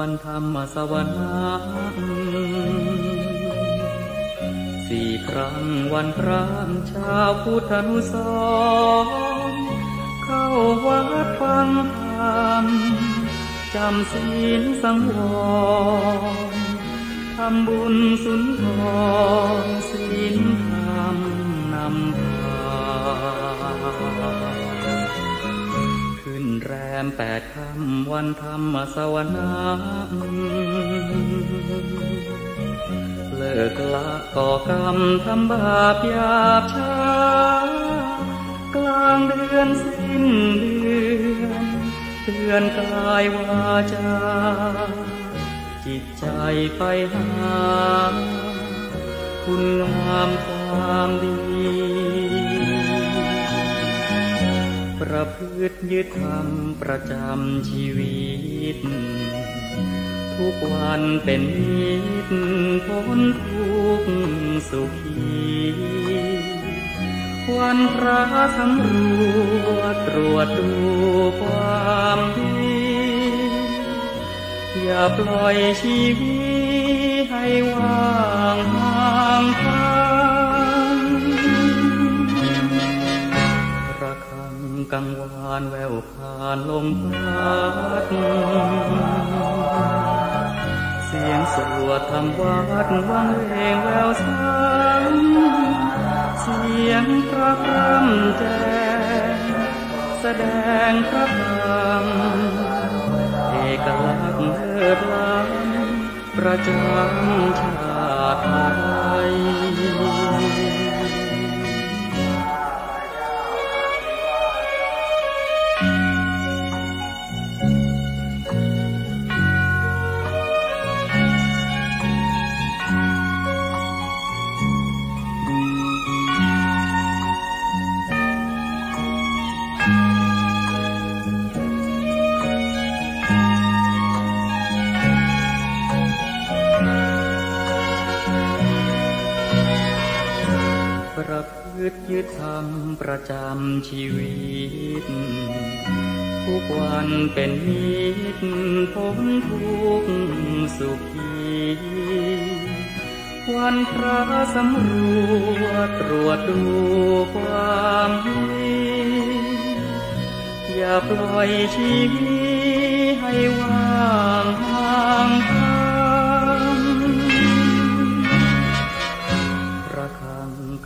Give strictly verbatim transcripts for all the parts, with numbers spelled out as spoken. วันธรรมสวรรค์สี่ครั้งวันพระชาวพุทธานุสรณ์เข้าวัดฟังธรรมจำศีลสังวรทำบุญสุนทรศีลธรรมนำพาขึ้นแรมแปดค่ำวันธรรมสวนาเลิกละก่อกรรมทำบาปหยาบช้ากลางเดือนสิ้นเดือนเตือนกายวาจาจิตใจไปหาคุณงามความดีประพฤติยึดธรรมประจำชีวิตทุกวันเป็นนิจพ้นทุกข์สุขีวันพระสำรวจตรวจดูความดีอย่าปล่อยชีวิตให้ว่างห่างไกลระฆังกังวานแววผ่านลมพัดเสียงสวดทำวัดวังเวงแววซ้ำเสียงพระคำแจ้งแสดงพระธรรมเอกลักษณ์เลิศล้ำประจำชาติไทยประพฤติยึดธรรมประจำชีวิตทุกวันเป็นนิจพ้นทุกข์สุขีวันพระสำรวจตรวจดูความดีอย่าปล่อยชีวิตให้ว่างห่างไกล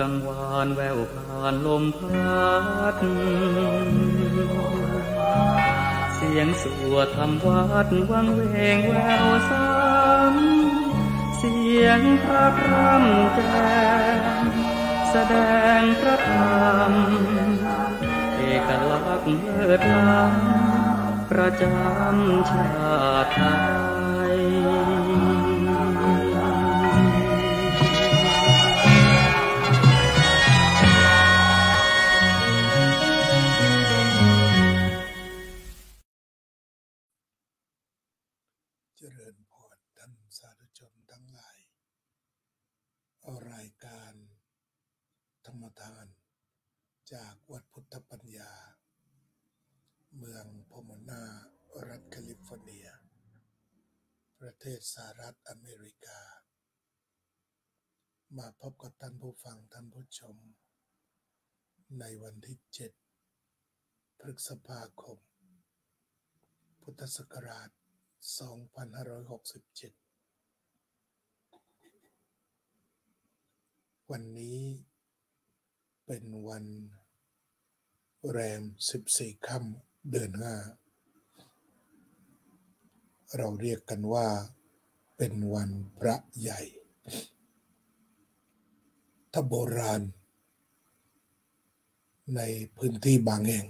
กังวานแววผ่านลมพัดเสียงสวดทำวัดวังเวงแววซ้ำเสียงพระคำแจ้งแสดงพระธรรมเอกลักษณ์เลิศล้ำประจำชาติไทยรายการธรรมทานจากวัดพุทธปัญญาเมืองพมนารัฐแคลิฟอร์เนียประเทศสหรัฐอเมริกามาพบกับท่านผู้ฟังท่านผู้ชมในวันที่เจ็ดพฤษภาคมพุทธศักราชสองพันห้าร้อยหกสิบเจ็ดวันนี้เป็นวันแรมสิบสี่ค่ำเดือนห้าเราเรียกกันว่าเป็นวันพระใหญ่ถ้าโบราณในพื้นที่บางแห่ง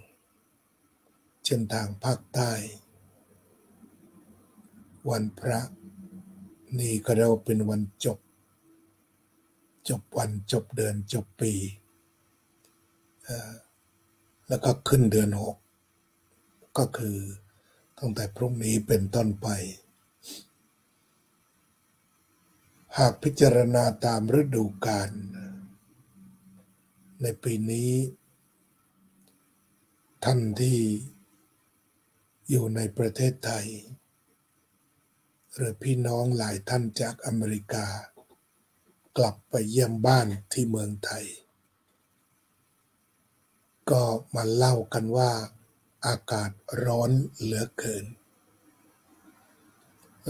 เช่นทางภาคใต้วันพระนี่ก็เรียกว่าเป็นวันจบจบวันจบเดือนจบปีแล้วก็ขึ้นเดือนหกก็คือตั้งแต่พรุ่งนี้เป็นต้นไปหากพิจารณาตามฤดูกาลในปีนี้ท่านที่อยู่ในประเทศไทย หรือพี่น้องหลายท่านจากอเมริกากลับไปเยี่ยมบ้านที่เมืองไทยก็มาเล่ากันว่าอากาศร้อนเหลือเกิน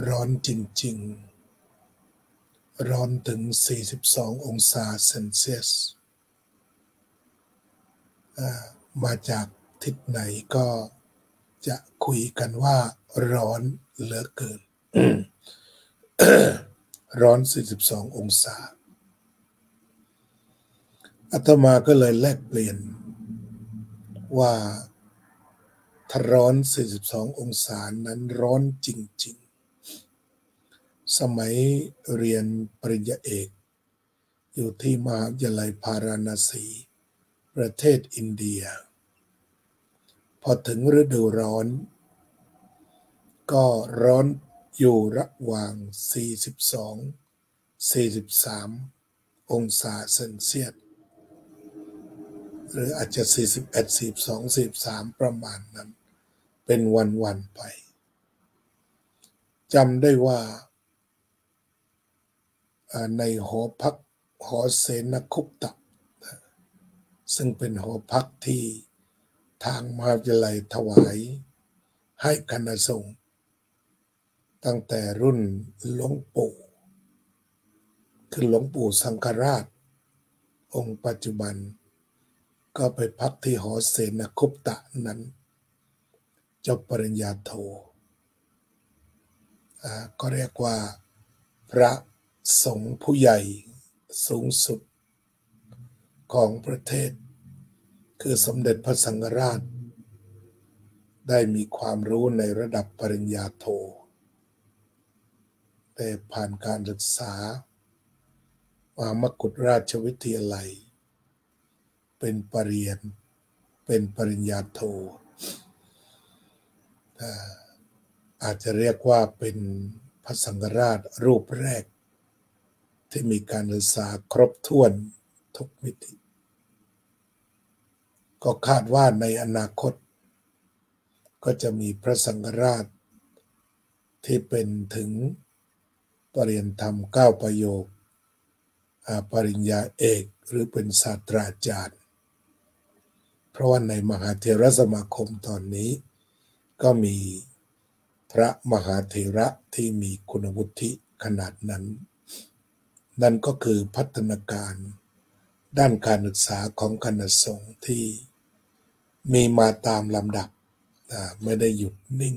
ร้อนจริงๆร้อนถึงสี่สิบสององศาเซนเซียสมาจากทิศไหนก็จะคุยกันว่าร้อนเหลือเกิน ร้อนสี่สิบสององศาอาตมาก็เลยแลกเปลี่ยนว่าถ้าร้อนสี่สิบสององศานั้นร้อนจริงๆสมัยเรียนปริญญาเอกอยู่ที่มหาวิทยาลัยพาราณสีประเทศอินเดียพอถึงฤดูร้อนก็ร้อนอยู่ระหว่าง สี่สิบสองถึงสี่สิบสาม องศาเซนเซียสหรืออาจจะ สี่สิบเอ็ด สี่สิบสอง สี่สิบสาม ประมาณนั้นเป็นวันๆไปจำได้ว่าในหอพักหอเสนคุปตะซึ่งเป็นหอพักที่ทางมหาวิทยาลัยถวายให้คณะสงฆ์ตั้งแต่รุ่นหลวงปู่คือหลวงปู่สังฆราชองค์ปัจจุบันก็ไปพักที่หอเสนคุปตะนั้นจบปริญญาโทก็เรียกว่าพระสงฆ์ผู้ใหญ่สูงสุดของประเทศคือสมเด็จพระสังฆราชได้มีความรู้ในระดับปริญญาโทได้ผ่านการศึกษามหามกุฏราชวิทยาลัยเป็นปริญญาเป็นปริญญาโทอาจจะเรียกว่าเป็นพระสังฆราชรูปแรกที่มีการศึกษาครบถ้วนทุกมิติก็คาดว่าในอนาคตก็จะมีพระสังฆราชที่เป็นถึงปริญญาธรรมเก้าประโยคปริญญาเอกหรือเป็นศาสตราจารย์เพราะว่าในมหาเถรสมาคมตอนนี้ก็มีพระมหาเถระที่มีคุณวุฒิขนาดนั้นนั่นก็คือพัฒนาการด้านการศึกษาของคณะสงฆ์ที่มีมาตามลำดับไม่ได้หยุดนิ่ง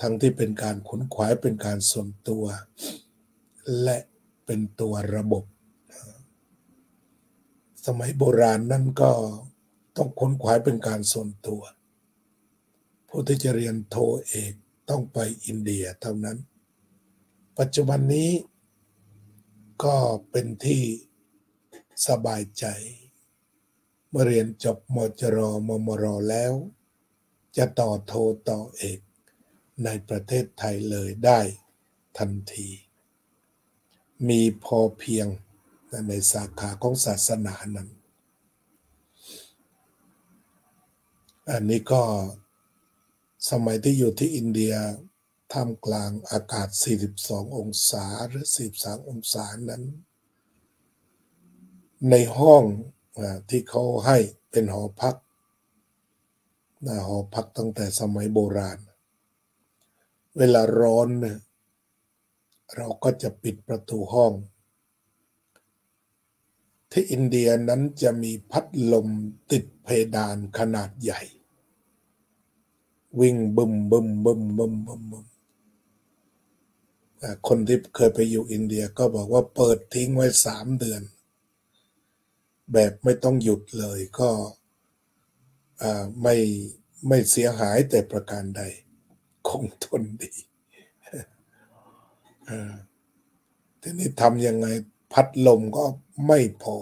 ทั้งที่เป็นการขวนขวายเป็นการส่วนตัวและเป็นตัวระบบสมัยโบราณนั่นก็ต้องขวนขวายเป็นการส่วนตัวผู้ที่จะเรียนโทเอกต้องไปอินเดียเท่านั้นปัจจุบันนี้ก็เป็นที่สบายใจเมื่อเรียนจบมจรมมรแล้วจะต่อโทต่อเอกในประเทศไทยเลยได้ทันทีมีพอเพียงในสาขาของศาสนานั้นอันนี้ก็สมัยที่อยู่ที่อินเดียท่ามกลางอากาศสี่สิบสององศาหรือสี่สิบสามองศานั้นในห้องที่เขาให้เป็นหอพักหอพักตั้งแต่สมัยโบราณเวลาร้อนเราก็จะปิดประตูห้องที่อินเดียนั้นจะมีพัดลมติดเพดานขนาดใหญ่วิ่งบึมบึมบึมบึมบึมบึมคนที่เคยไปอยู่อินเดียก็บอกว่าเปิดทิ้งไว้สามเดือนแบบไม่ต้องหยุดเลยก็ไม่ไม่เสียหายแต่ประการใดคงทนดีทีนี้ทำยังไงพัดลมก็ไม่พอ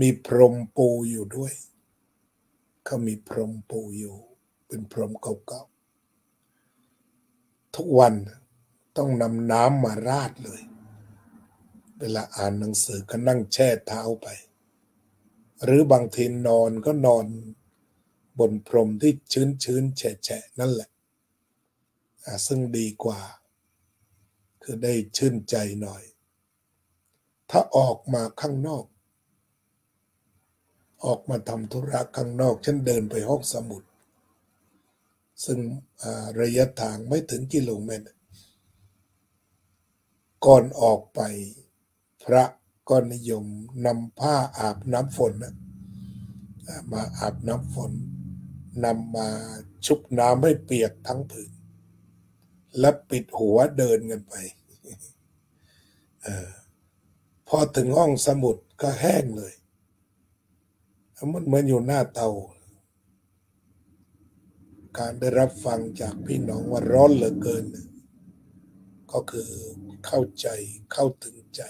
มีพรมปูอยู่ด้วยเขามีพรมปูอยู่เป็นพรมเก่าๆทุกวันต้องนำน้ำมาราดเลยเวลาอ่านหนังสือก็นั่งแช่เท้าไปหรือบางทีนอนก็นอนบนพรมที่ชื้นๆแฉะๆนั่นแหละ ซึ่งดีกว่าคือได้ชื่นใจหน่อยถ้าออกมาข้างนอกออกมาทำธุระข้างนอกฉันเดินไปห้องสมุดซึ่งระยะทางไม่ถึงกิโลเมตรก่อนออกไปพระก็นิยมนำผ้าอาบน้ำฝนมาอาบน้ำฝนนำมาชุบน้ำให้เปียกทั้งผืนและปิดหัวเดินกันไปพอถึงห้องสมุดก็แห้งเลยมันเหมือนอยู่หน้าเตาการได้รับฟังจากพี่น้องว่าร้อนเหลือเกินก็คือเข้าใจเข้าถึงใจ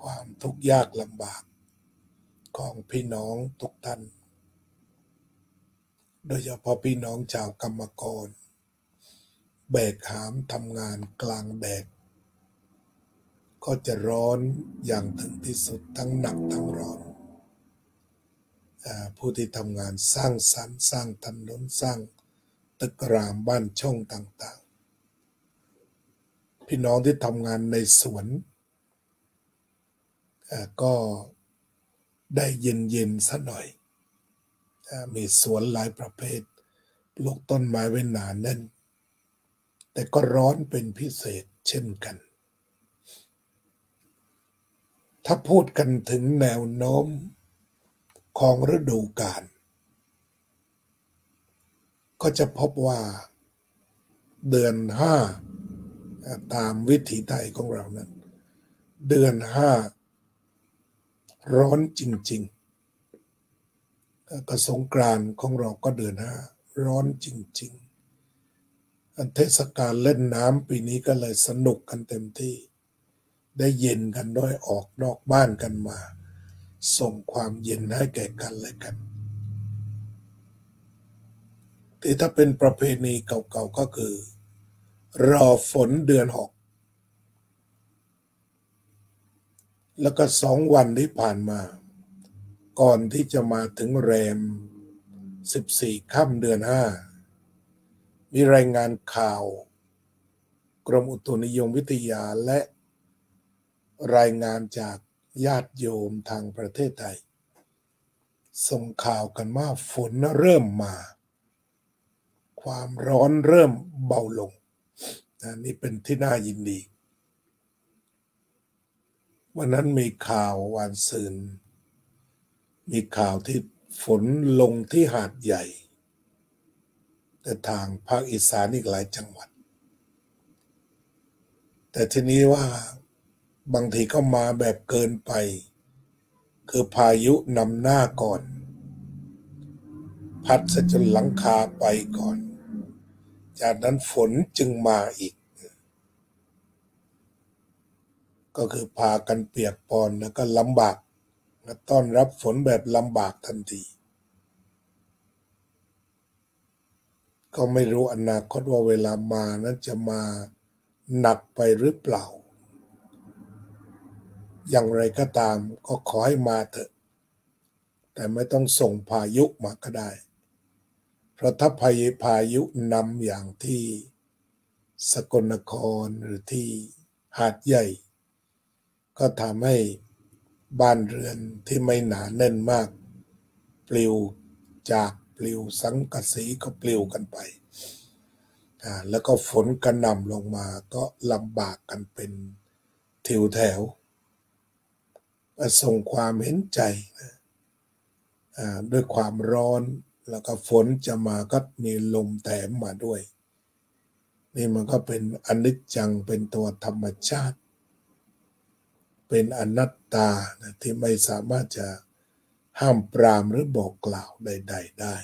ความทุกข์ยากลำบากของพี่น้องทุกท่านโดยเฉพาะพี่น้องชาวกรรมกรแบกหามทำงานกลางแดดก็จะร้อนอย่างถึงที่สุดทั้งหนักทั้งร้อนผู้ที่ทำงานสร้างสรรค์สร้างถนนสร้างตึกรามบ้านช่องต่างๆพี่น้องที่ทำงานในสวนก็ได้เย็นๆสักหน่อยมีสวนหลายประเภทปลูกต้นไม้ไว้หนาแน่นแต่ก็ร้อนเป็นพิเศษเช่นกันถ้าพูดกันถึงแนวโน้มของฤดูกาลก็จะพบว่าเดือนห้าตามวิถีไทยของเรานั้นเดือนห้าร้อนจริงๆก็สงกรานต์ของเราก็เดือนห้าร้อนจริงๆอันเทศกาลเล่นน้ำปีนี้ก็เลยสนุกกันเต็มที่ได้เย็นกันด้วยออกนอกบ้านกันมาส่งความเย็นให้แก่กันและกันแต่ถ้าเป็นประเพณีเก่าๆก็คือรอฝนเดือนหกแล้วก็สองวันที่ผ่านมาก่อนที่จะมาถึงแรมสิบสี่ค่ำเดือนห้ามีรายงานข่าวกรมอุตุนิยมวิทยาและรายงานจากญาติโยมทางประเทศไทยส่งข่าวกันว่าฝนเริ่มมาความร้อนเริ่มเบาลงนี่เป็นที่น่ายินดีวันนั้นมีข่าววันซืนมีข่าวที่ฝนลงที่หาดใหญ่แต่ทางภาคอีสานอีกหลายจังหวัดแต่ทีนี้ว่าบางทีก็มาแบบเกินไปคือพายุนำหน้าก่อนพัดซะจนหลังคาไปก่อนจากนั้นฝนจึงมาอีกก็คือพากันเปียกปอนแล้วก็ลำบากต้อนรับฝนแบบลำบากทันทีก็ไม่รู้อนาคตว่าเวลามานั้นจะมาหนักไปหรือเปล่าอย่างไรก็ตามก็ขอให้มาเถอะแต่ไม่ต้องส่งพายุมาก็ได้เพราะถ้าพายุนำอย่างที่สกลนครหรือที่หาดใหญ่ก็ทำให้บ้านเรือนที่ไม่หนาแน่นมากปลิวจากปลิวสังกะสีก็ปลิวกันไปแล้วก็ฝนกระหน่ำลงมาก็ลำบากกันเป็นทิวแถวส่งความเห็นใจด้วยความร้อนแล้วก็ฝนจะมาก็มีลมแถมมาด้วยนี่มันก็เป็นอนิจจังเป็นตัวธรรมชาติเป็นอนัตตาที่ไม่สามารถจะห้ามปรามหรือบอกกล่าวใดๆได้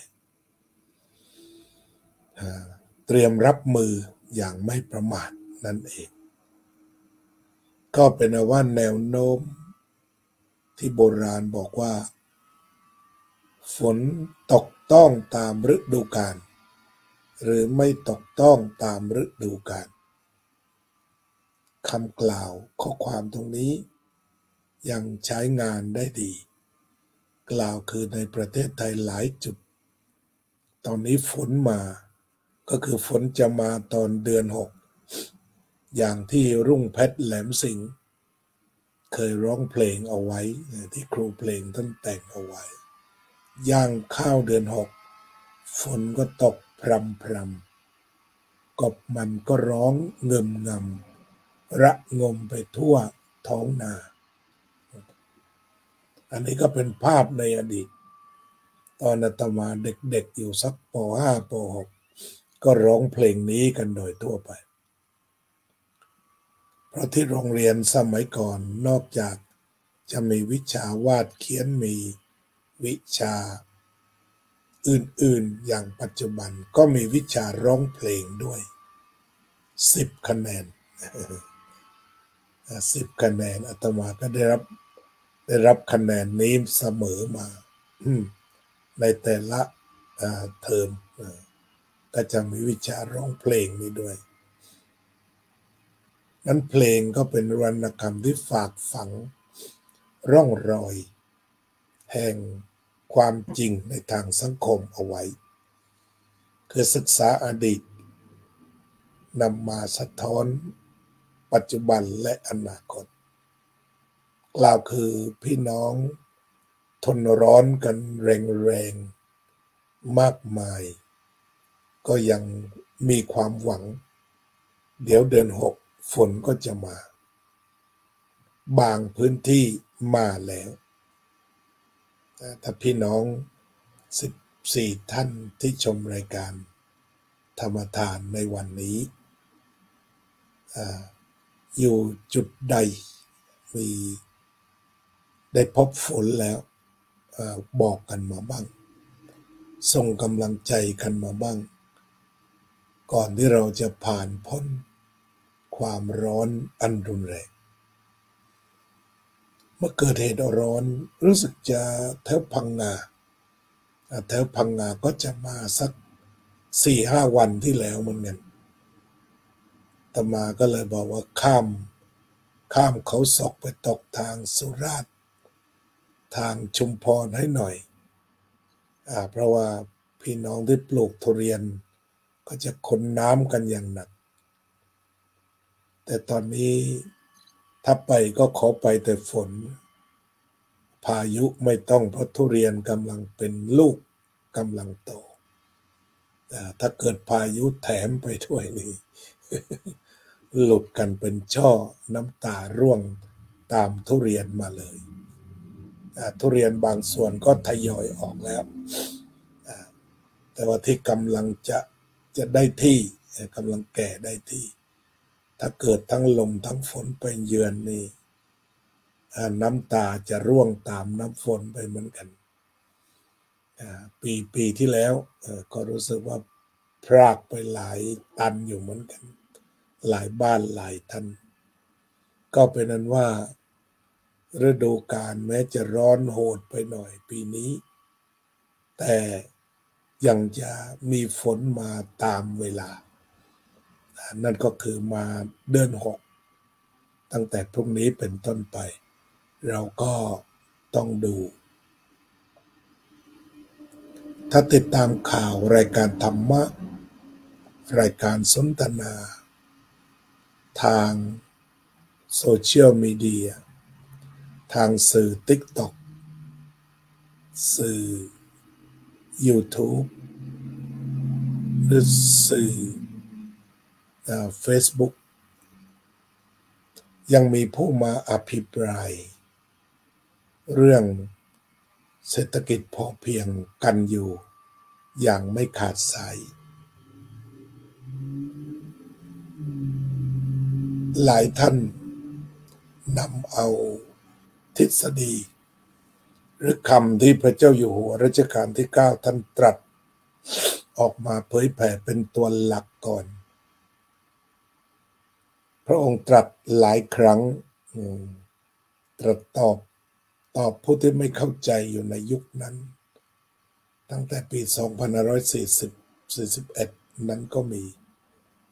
เตรียมรับมืออย่างไม่ประมาทนั่นเองก็เป็นว่าแนวโน้มที่โบราณบอกว่าฝนตกต้องตามฤดูกาลหรือไม่ตกต้องตามฤดูกาลคำกล่าวข้อความตรงนี้ยังใช้งานได้ดีกล่าวคือในประเทศไทยหลายจุดตอนนี้ฝนมา ก็คือฝนจะมาตอนเดือนหกอย่างที่รุ่งเพชรแหลมสิงห์เคยร้องเพลงเอาไว้ที่ครูเพลงท่านแต่งเอาไว้ย่างข้าวเดือนหกฝนก็ตกพรำพรำกบมันก็ร้องเงิมงำระงมไปทั่วท้องนาอันนี้ก็เป็นภาพในอดีตตอนอาตมาเด็กๆอยู่สักป.ห้า ป.หก ก็ร้องเพลงนี้กันโดยทั่วไปเพราะที่โรงเรียนสมัยก่อนนอกจากจะมีวิชาวาดเขียนมีวิชาอื่นๆอย่างปัจจุบันก็มีวิชาร้องเพลงด้วยสิบคะแนนสิบคะแนนอาตมาก็ได้รับได้รับคะแนนนี้เสมอมาในแต่ละเทอมก็จะมีวิชาร้องเพลงนี้ด้วยนั้นเพลงก็เป็นวรรณกรรมที่ฝากฝังร่องรอยแห่งความจริงในทางสังคมเอาไว้คือศึกษาอดีตนำมาสะท้อนปัจจุบันและอนาคตกล่าวคือพี่น้องทนร้อนกันแรงๆมากมายก็ยังมีความหวังเดี๋ยวเดือนหกฝนก็จะมาบางพื้นที่มาแล้วถ้าพี่น้องสิบสี่ท่านที่ชมรายการธรรมทานในวันนี้ อ, อยู่จุดใดมีได้พบฝนแล้วอบอกกันมาบ้างส่งกำลังใจกันมาบ้างก่อนที่เราจะผ่านพ้นความร้อนอันรุนแรงเมื่อเกิดเหตุร้อนรู้สึกจะแถวพังงาแถวพังงาก็จะมาสัก สี่ห้า วันที่แล้วเหมือนกันอาตมาก็เลยบอกว่าข้ามข้ามเขาศกไปตกทางสุราษฎร์ทางชุมพรให้หน่อยอ่าเพราะว่าพี่น้องที่ปลูกทุเรียนก็จะขนน้ำกันอย่างหนักแต่ตอนนี้ถ้าไปก็ขอไปแต่ฝนพายุไม่ต้องเพราะทุเรียนกำลังเป็นลูกกำลังโตแต่ถ้าเกิดพายุแถมไปด้วยนี่หลุดกันเป็นช่อน้ำตาร่วงตามทุเรียนมาเลยทุเรียนบางส่วนก็ทยอยออกแล้วแต่ว่าที่กำลังจะจะได้ที่กำลังแก่ได้ที่ถ้าเกิดทั้งลมทั้งฝนไปเยือนนี่น้ำตาจะร่วงตามน้ำฝนไปเหมือนกันปีปีที่แล้วก็รู้สึกว่าพรากไปหลายตันอยู่เหมือนกันหลายบ้านหลายท่านก็เป็นนั้นว่าฤดูกาลแม้จะร้อนโหดไปหน่อยปีนี้แต่ยังจะมีฝนมาตามเวลานั่นก็คือมาเดือนหกตั้งแต่พรุ่งนี้เป็นต้นไปเราก็ต้องดูถ้าติดตามข่าวรายการธรรมะรายการสนทนาทางโซเชียลมีเดียทางสื่อ ติ๊กต็อก สื่อ ยูทูบ หรือสื่อเฟซบุ๊กยังมีผู้มาอภิปรายเรื่องเศรษฐกิจพอเพียงกันอยู่อย่างไม่ขาดสายหลายท่านนำเอาทฤษฎีหรือคำที่พระเจ้าอยู่หัวรัชกาลที่เก้าท่านตรัสออกมาเผยแผ่เป็นตัวหลักก่อนพระองค์ตรัสหลายครั้งตรัสตอบตอบผู้ที่ไม่เข้าใจอยู่ในยุคนั้นตั้งแต่ปีสองพันห้าร้อยสี่สิบ สี่สิบเอ็ดนั้นก็มี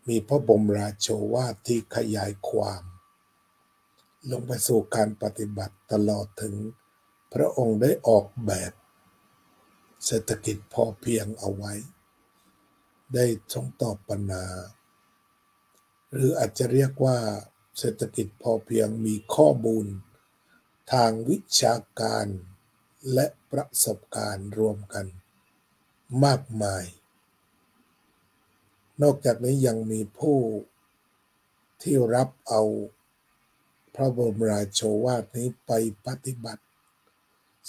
มีพระบรมราโชวาทที่ขยายความลงไปสู่การปฏิบัติตลอดถึงพระองค์ได้ออกแบบเศรษฐกิจพอเพียงเอาไว้ ได้ทรงตอบปัญหาหรืออาจจะเรียกว่าเศรษฐกิจพอเพียงมีข้อมูลทางวิชาการและประสบการณ์รวมกันมากมายนอกจากนี้ยังมีผู้ที่รับเอาพระบรมราโชวาทนี้ไปปฏิบัติ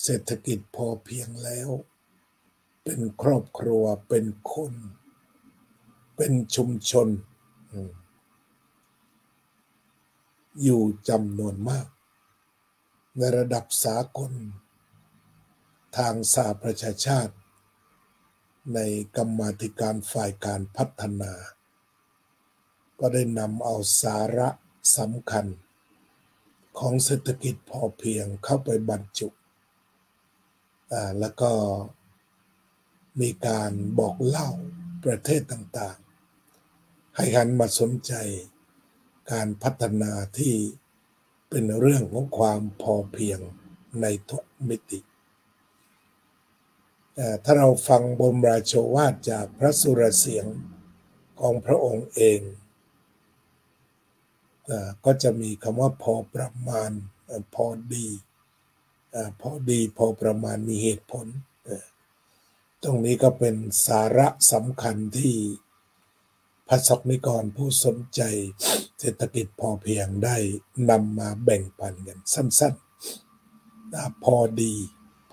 เศรษฐกิจพอเพียงแล้วเป็นครอบครัวเป็นคนเป็นชุมชนอยู่จำนวนมากในระดับสากลทางสหประชาชาติในกรรมาธิการฝ่ายการพัฒนาก็ได้นำเอาสาระสำคัญของเศรษฐกิจพอเพียงเข้าไปบรรจุอ่าแล้วก็มีการบอกเล่าประเทศต่างๆให้หันมาสนใจการพัฒนาที่เป็นเรื่องของความพอเพียงในทุกมิติถ้าเราฟังบรมราโชวาทจากพระสุรเสียงของพระองค์เองก็จะมีคำว่าพอประมาณพอดีพอดีพอประมาณมีเหตุผลตรงนี้ก็เป็นสาระสำคัญที่พระศกนิกรผู้สนใจเศรษฐกิจพอเพียงได้นำมาแบ่งปันกันสั้นๆพอดี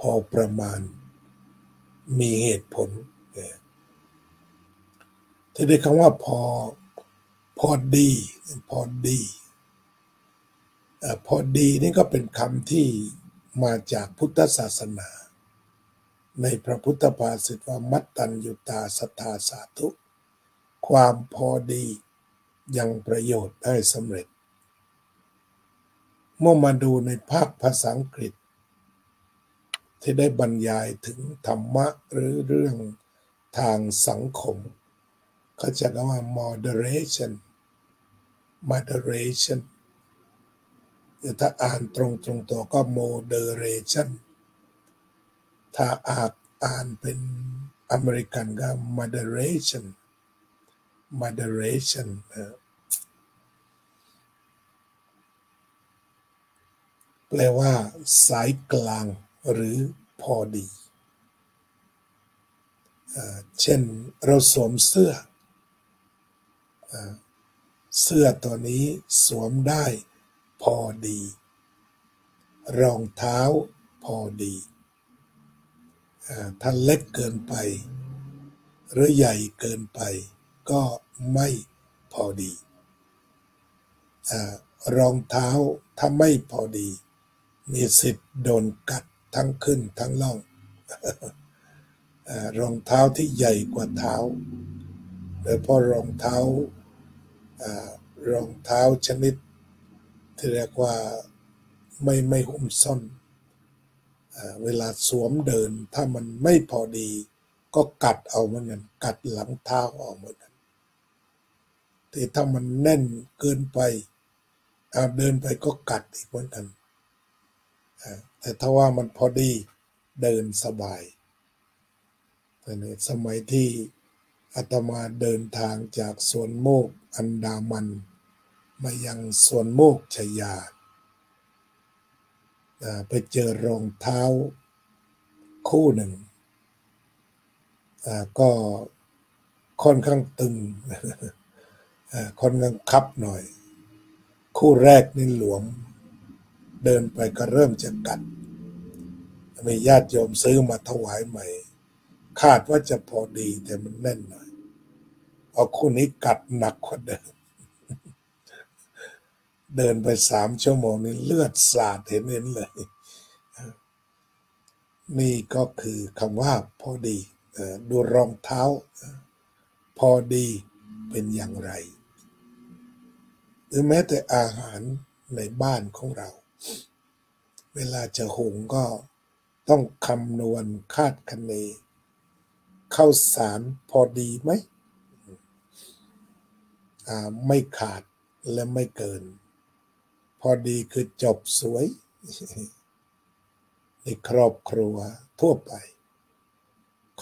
พอประมาณมีเหตุผลที่ได้คำว่าพอพอดีพอดีพอดีนี่ก็เป็นคำที่มาจากพุทธศาสนาในพระพุทธภาษิตว่ามัตตัญญุตาสัทธาสาธุความพอดียังประโยชน์ได้สำเร็จเมื่อมาดูในภาคภาษาอังกฤษที่ได้บรรยายถึงธรรมะหรือเรื่องทางสังคมเขาจะเรียกว่า moderation moderation ถ้าอ่านตรงตรงตัวก็ moderation ถ้าอ่านอ่านเป็นอเมริกันก็ moderation moderation แปลว่าสายกลางหรือพอดีเช่นเราสวมเสื้อเสื้อตัวนี้สวมได้พอดีรองเท้าพอดีถ้าเล็กเกินไปหรือใหญ่เกินไปก็ไม่พอดีรองเท้าถ้าไม่พอดีมีสิทธิ์โดนกัดทั้งขึ้นทั้งล่องรองเท้าที่ใหญ่กว่าเท้าโดยเฉพาะรองเท้ารองเท้าชนิดที่เรียกว่าไม่ไม่หุ้มส้นเวลาสวมเดินถ้ามันไม่พอดีก็กัดเอาเหมือนกันกัดหลังเท้าออกเหมือนกันแต่ถ้ามันแน่นเกินไปเดินไปก็กัดอีกเหมือนกันแต่ถ้าว่ามันพอดีเดินสบายแต่ในสมัยที่อาตมาเดินทางจากสวนโมกอันดามันมายังสวนโมกชยาไปเจอรองเท้าคู่หนึ่งก็ค่อนข้างตึงค่อนข้างคับหน่อยคู่แรกนี่หลวมเดินไปก็เริ่มจะกัดมีญาติโยมซื้อมาถวายใหม่คาดว่าจะพอดีแต่มันแน่นหน่อยเอาคู่นี้กัดหนักกว่าเดิมเดินไปสามชั่วโมงนี่เลือดสาดเห็นเห็นเลยนี่ก็คือคำว่าพอดีดูรองเท้าพอดีเป็นอย่างไรหรือแม้แต่อาหารในบ้านของเราเวลาจะหุงก็ต้องคำนวณคาดคะเนข้าวสารพอดีไหมไม่ขาดและไม่เกินพอดีคือจบสวยในครอบครัวทั่วไป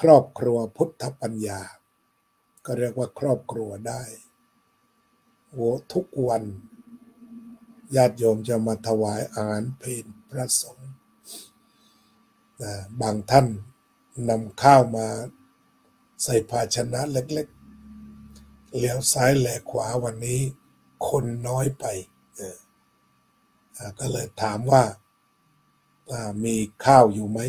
ครอบครัวพุทธปัญญา ก็เรียกว่าครอบครัวได้โอ้ทุกวันญาติโยมจะมาถวายอาหารเพลพระสงฆ์บางท่านนำข้าวมาใส่ภาชนะเล็กๆเลี้ยวซ้ายแลขวาวันนี้คนน้อยไปก็เลยถามว่ามีข้าวอยู่ไหม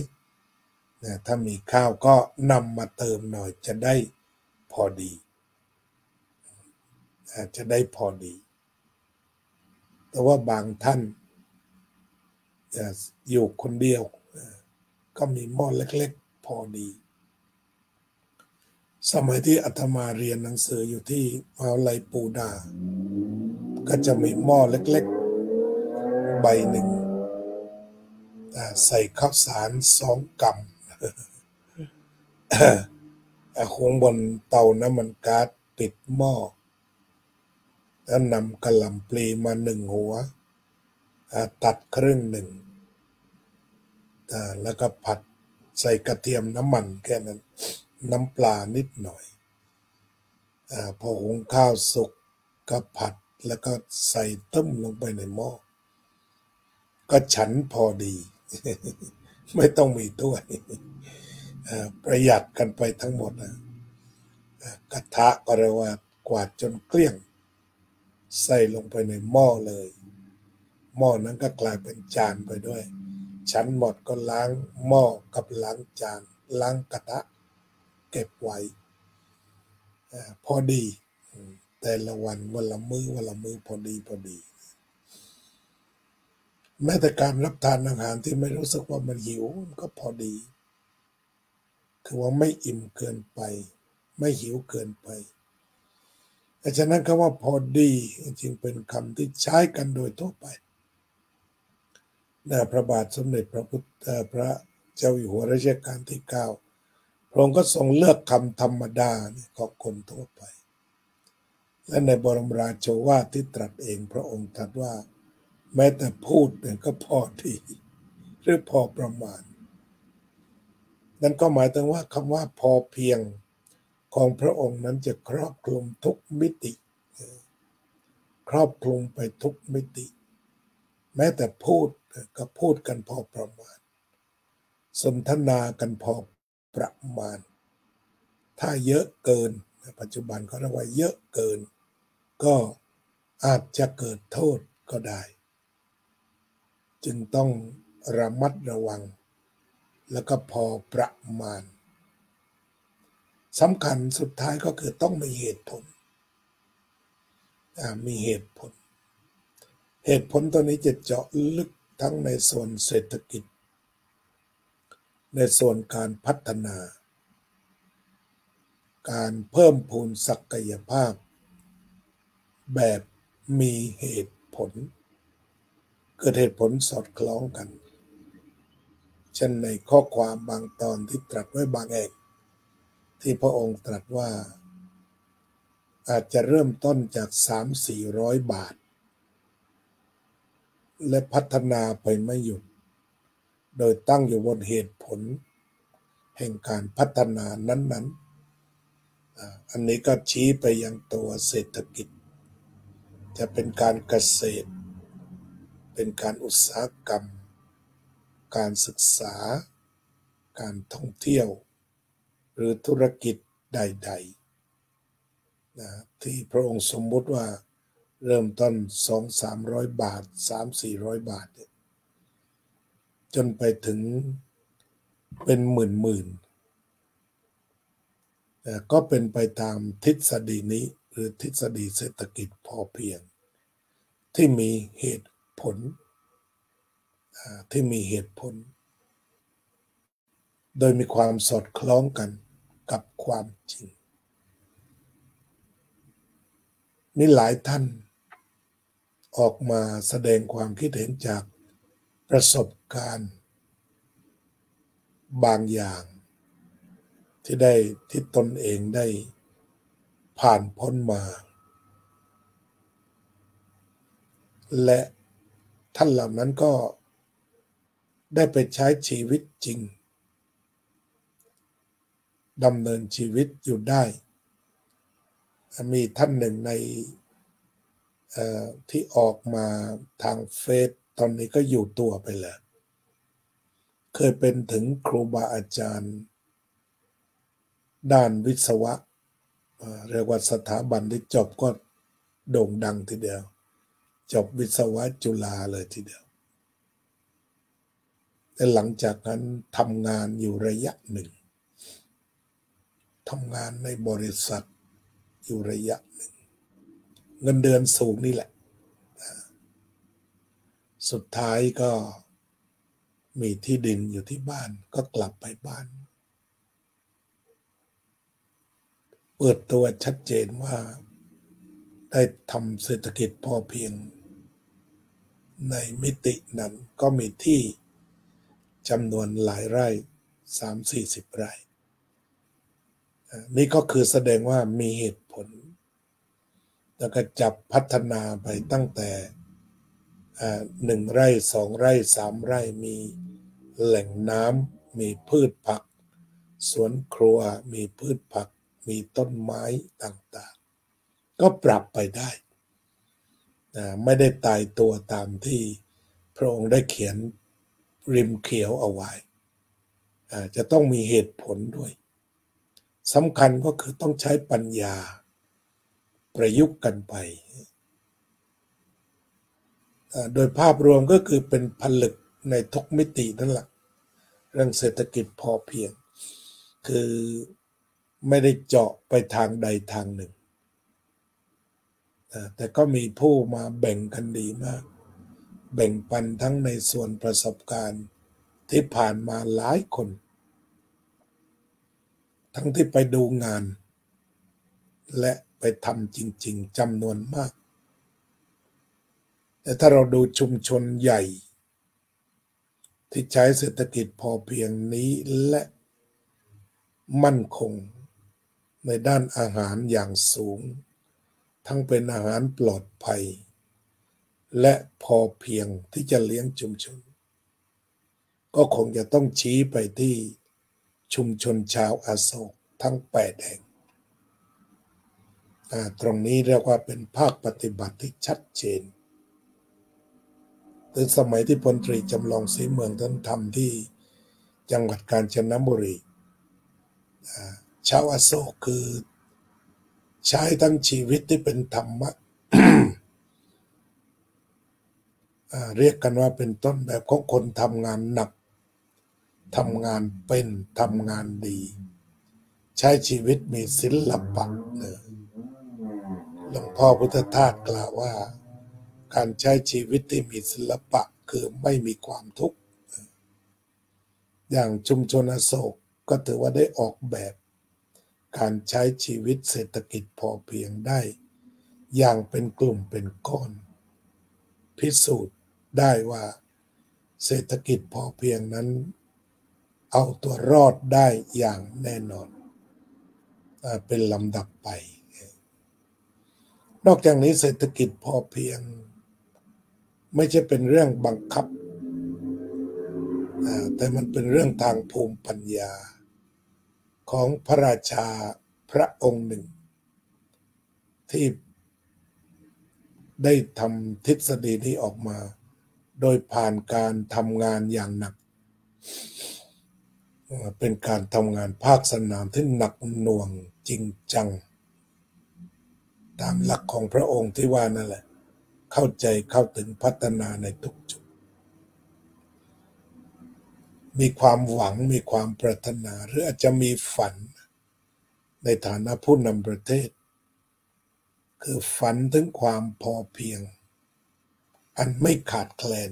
ถ้ามีข้าวก็นำมาเติมหน่อยจะได้พอดีจะได้พอดีแต่ว่าบางท่านอยู่คนเดียวก็มีหม้อเล็กๆพอดีสมัยที่อาตมาเรียนหนังสืออยู่ที่มหาวิทยาลัยปูดาก็จะมีหม้อเล็กๆใบหนึ่งใส่ข้าวสารสองกรัมคงบนเตาน้ำมันก๊าซปิดหม้อแล้วนำกะหล่ำปลีมาหนึ่งหัวตัดครึ่งหนึ่งแล้วก็ผัดใส่กระเทียมน้ำมันแค่นั้นน้ำปลานิดหน่อยพอหุงข้าวสุกก็ผัดแล้วก็ใส่ต้มลงไปในหม้อก็ฉันพอดีไม่ต้องมีถ้วยประหยัดกันไปทั้งหมดนะกระทะก็เรียกว่ากวาดจนเกลี้ยงใส่ลงไปในหม้อเลยหม้อนั้นก็กลายเป็นจานไปด้วยฉันหมดก็ล้างหม้อกับล้างจานล้างกระทะเก็บไว้พอดีแต่ละวันวันละมื้อวันละมื้อพอดีพอดีแม้แต่การรับทานอาหารที่ไม่รู้สึกว่ามันหิวมันก็พอดีคือว่าไม่อิ่มเกินไปไม่หิวเกินไปแต่ฉะนั้นคำว่าพอดีจริงเป็นคำที่ใช้กันโดยทั่วไปพระบาทสมเด็จพระพุทธพระเจ้าอยู่หัวรัชกาลที่เก้าพระองค์ก็ทรงเลือกคำธรรมดาของคนทั่วไปและในบรมราโชวาทที่ตรัสเองพระองค์ตรัสว่าแม้แต่พูดเนี่ยก็พอดีหรือพอประมาณนั่นก็หมายถึงว่าคำว่าพอเพียงของพระองค์นั้นจะครอบคลุมทุกมิติครอบคลุมไปทุกมิติแม้แต่พูดก็พูดกันพอประมาณสนทนากันพอประมาณถ้าเยอะเกินปัจจุบันเขาเรียกว่าเยอะเกินก็อาจจะเกิดโทษก็ได้จึงต้องระมัดระวังแล้วก็พอประมาณสำคัญสุดท้ายก็คือต้องมีเหตุผลมีเหตุผลเหตุผลตัวนี้จะเจาะลึกทั้งในส่วนเศรษฐกิจในส่วนการพัฒนาการเพิ่มพูนศักยภาพแบบมีเหตุผลเกิดเหตุผลสอดคล้องกันเช่นในข้อความบางตอนที่ตรัสไว้บางแห่งที่พระองค์ตรัสว่าอาจจะเริ่มต้นจาก สามถึงสี่ร้อย บาทและพัฒนาไปไม่หยุดโดยตั้งอยู่บนเหตุผลแห่งการพัฒนานั้นๆอันนี้ก็ชี้ไปยังตัวเศรษฐกิจจะเป็นการเกษตรเป็นการอุตสาหกรรมการศึกษาการท่องเที่ยวหรือธุรกิจใดๆนะที่พระองค์สมมุติว่าเริ่มต้น สองถึงสามร้อย บาท สามถึงสี่ร้อย บาทจนไปถึงเป็นหมื่นๆก็เป็นไปตามทฤษฎีนี้หรือทฤษฎีเศรษฐกิจพอเพียงที่มีเหตุผลที่มีเหตุผลโดยมีความสอดคล้องกันกับความจริงนี่หลายท่านออกมาแสดงความคิดเห็นจากประสบการณ์บางอย่างที่ได้ที่ตนเองได้ผ่านพ้นมาและท่านเหล่านั้นก็ได้ไปใช้ชีวิตจริงดำเนินชีวิตอยู่ได้ มีท่านหนึ่งในที่ออกมาทางเฟซตอนนี้ก็อยู่ตัวไปแล้วเคยเป็นถึงครูบาอาจารย์ด้านวิศวะเรียกว่าสถาบันที่จบก็โด่งดังทีเดียวจบวิศวะจุฬาเลยทีเดียวแต่หลังจากนั้นทำงานอยู่ระยะหนึ่งทำงานในบริษัทอยู่ระยะหนึ่งเงินเดือนสูงนี่แหละสุดท้ายก็มีที่ดินอยู่ที่บ้านก็กลับไปบ้านเปิดตัวชัดเจนว่าได้ทำเศรษฐกิจพอเพียงในมิตินั้นก็มีที่จำนวนหลายไร่สามสี่สิบไร่นี่ก็คือแสดงว่ามีเหตุผลแล้วก็จับพัฒนาไปตั้งแต่หนึ่งไร่สองไร่สามไร่มีแหล่งน้ำมีพืชผักสวนครัวมีพืชผักมีต้นไม้ต่างๆก็ปรับไปได้ไม่ได้ตายตัวตามที่พระองค์ได้เขียนริมเขียวเอาไว้จะต้องมีเหตุผลด้วยสำคัญก็คือต้องใช้ปัญญาประยุกต์กันไปโดยภาพรวมก็คือเป็นผลึกในทุกมิตินั่นแหละเรื่องเศรษฐกิจพอเพียงคือไม่ได้เจาะไปทางใดทางหนึ่งแต่ก็มีผู้มาแบ่งกันดีมากแบ่งปันทั้งในส่วนประสบการณ์ที่ผ่านมาหลายคนทั้งที่ไปดูงานและไปทำจริงๆจำนวนมากแต่ถ้าเราดูชุมชนใหญ่ที่ใช้เศรษฐกิจพอเพียงนี้และมั่นคงในด้านอาหารอย่างสูงทั้งเป็นอาหารปลอดภัยและพอเพียงที่จะเลี้ยงชุมชนก็คงจะต้องชี้ไปที่ชุมชนชาวอโศกทั้งแปดแห่งตรงนี้เรียกว่าเป็นภาคปฏิบัติที่ชัดเจนในสมัยที่พลตรีจำลองศรีเมืองท่านทำที่จังหวัดกาญจนบุรีชาวอโศกคือใช้ทั้งชีวิตที่เป็นธรรมะ เรียกกันว่าเป็นต้นแบบของคนทำงานหนักทำงานเป็นทำงานดีใช้ชีวิตมีศิลปะหลวงพ่อพุทธทาสกล่าวว่าการใช้ชีวิตที่มีศิลปะคือไม่มีความทุกข์อย่างชุมชนอโศกก็ถือว่าได้ออกแบบการใช้ชีวิตเศรษฐกิจพอเพียงได้อย่างเป็นกลุ่มเป็นก้อนพิสูจน์ได้ว่าเศรษฐกิจพอเพียงนั้นเอาตัวรอดได้อย่างแน่นอนเป็นลำดับไปนอกจากนี้เศรษฐกิจพอเพียงไม่ใช่เป็นเรื่องบังคับแต่มันเป็นเรื่องทางภูมิปัญญาของพระราชาพระองค์หนึ่งที่ได้ทำทฤษฎีนี้ออกมาโดยผ่านการทำงานอย่างหนักเป็นการทำงานภาคสนามที่หนักหน่วงจริงจังตามหลักของพระองค์ที่ว่านั่นแหละเข้าใจเข้าถึงพัฒนาในทุกจุดมีความหวังมีความปรารถนาหรืออาจจะมีฝันในฐานะผู้นำประเทศคือฝันถึงความพอเพียงอันไม่ขาดแคลน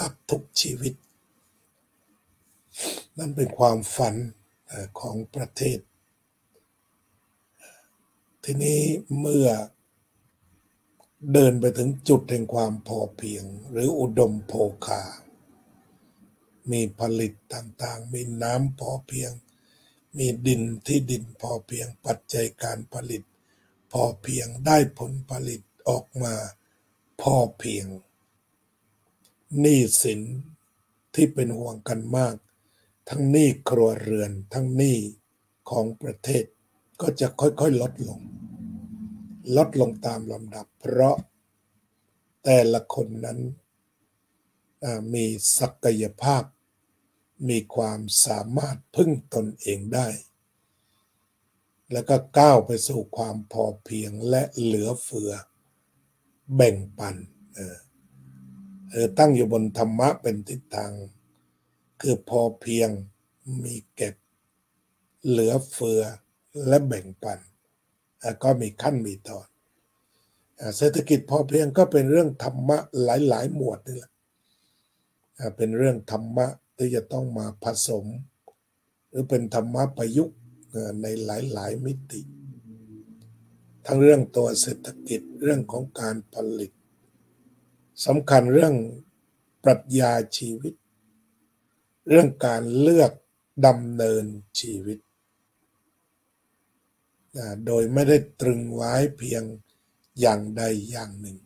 กับทุกชีวิตนั่นเป็นความฝันของประเทศทีนี้เมื่อเดินไปถึงจุดแห่งความพอเพียงหรืออุดมโภคามีผลิตต่างๆมีน้ำพอเพียงมีดินที่ดินพอเพียงปัจจัยการผลิตพอเพียงได้ผลผลิตออกมาพอเพียงหนี้สินที่เป็นห่วงกันมากทั้งหนี้ครัวเรือนทั้งหนี้ของประเทศก็จะค่อยๆลดลง ลดลงตามลำดับเพราะแต่ละคนนั้นมีศักยภาพมีความสามารถพึ่งตนเองได้แล้วก็ก้าวไปสู่ความพอเพียงและเหลือเฟือแบ่งปันเออเออตั้งอยู่บนธรรมะเป็นทิศทางคือพอเพียงมีเก็บเหลือเฟือและแบ่งปันก็มีขั้นมีตอนเศรษฐกิจพอเพียงก็เป็นเรื่องธรรมะหลายๆหมวดนี่แหละเป็นเรื่องธรรมะที่จะต้องมาผสมหรือเป็นธรรมะประยุกต์ในหลายๆมิติทั้งเรื่องตัวเศรษฐกิจเรื่องของการผลิตสำคัญเรื่องปรัชญาชีวิตเรื่องการเลือกดำเนินชีวิตโดยไม่ได้ตรึงไว้เพียงอย่างใดอย่างหนึ่ง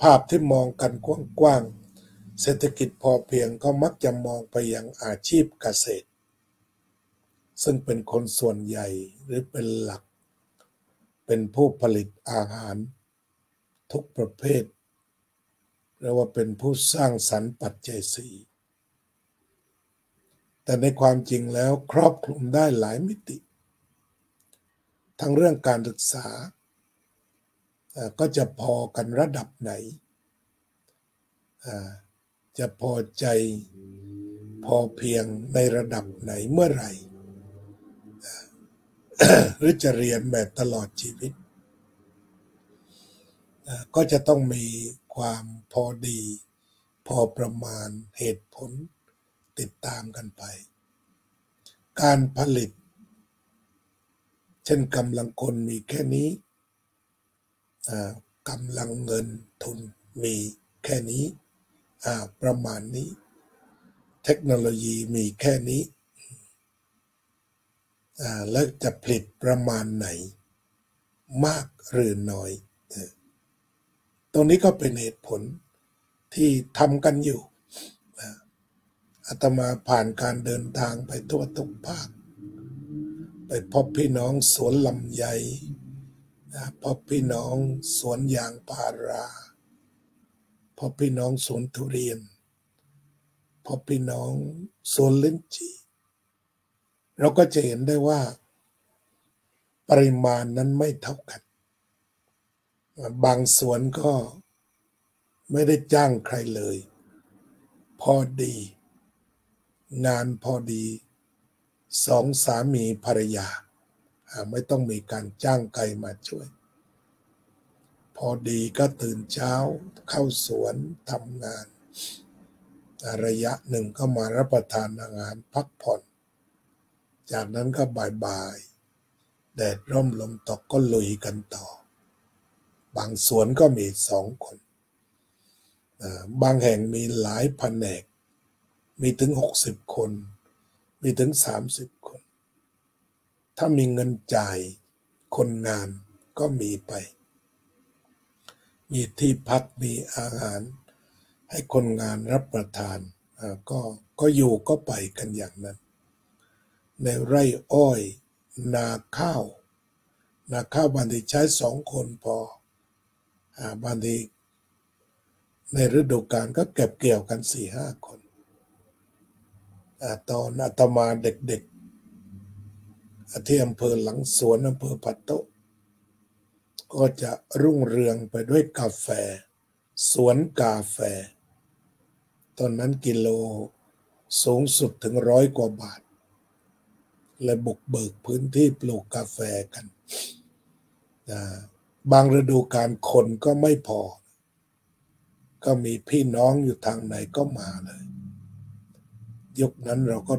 ภาพที่มองกันกว้างๆเศรษฐกิจพอเพียงก็มักจะมองไปยังอาชีพเกษตรซึ่งเป็นคนส่วนใหญ่หรือเป็นหลักเป็นผู้ผลิตอาหารทุกประเภทเรียกว่าเป็นผู้สร้างสรรค์ปัจจัยสี่แต่ในความจริงแล้วครอบคลุมได้หลายมิติทั้งเรื่องการศึกษาก็จะพอกันระดับไหนจะพอใจพอเพียงในระดับไหนเมื่อไหร่ หรือจะเรียนแบบตลอดชีวิตก็จะต้องมีความพอดีพอประมาณเหตุผลติดตามกันไปการผลิตเช่นกำลังคนมีแค่นี้กำลังเงินทุนมีแค่นี้ประมาณนี้เทคโนโลยีมีแค่นี้แล้วจะผลิตประมาณไหนมากหรือน้อยตรงนี้ก็เป็นเหตุผลที่ทำกันอยู่อาตมาผ่านการเดินทางไปทั่วทุกภาคไปพบพี่น้องสวนลำไยพบพี่น้องสวนยางพาราพบพี่น้องสวนทุเรียนพบพี่น้องสวนลิ้นจี่เราก็จะเห็นได้ว่าปริมาณนั้นไม่เท่ากันบางสวนก็ไม่ได้จ้างใครเลยพอดีงานพอดีสองสามีภรรยาไม่ต้องมีการจ้างใครมาช่วยพอดีก็ตื่นเช้าเข้าสวนทำงานระยะหนึ่งก็มารับประทานอาหารพักผ่อนจากนั้นก็บ่ายๆแดดร่มลมตกก็ลุยกันต่อบางสวนก็มีสองคนบางแห่งมีหลายแผนกมีถึงหกสิบคนมีถึงสามสิบคนถ้ามีเงินจ่ายคนงานก็มีไปมีที่พักมีอาหารให้คนงานรับประทานก็ก็อยู่ก็ไปกันอย่างนั้นในไร่อ้อยนาข้าวนาข้าวบางทีใช้สองคนพอบางทีในฤดูกาลก็เก็บเกี่ยวกัน สี่ห้า คนตอนอาตมาเด็กๆที่อำเภอหลังสวนอำเภอปัตโตก็จะรุ่งเรืองไปด้วยกาแฟสวนกาแฟตอนนั้นกิโลสูงสุดถึงร้อยกว่าบาทและบุกเบิกพื้นที่ปลูกกาแฟกันบางฤดูกาลคนก็ไม่พอก็มีพี่น้องอยู่ทางไหนก็มาเลยยุคนั้นเราก็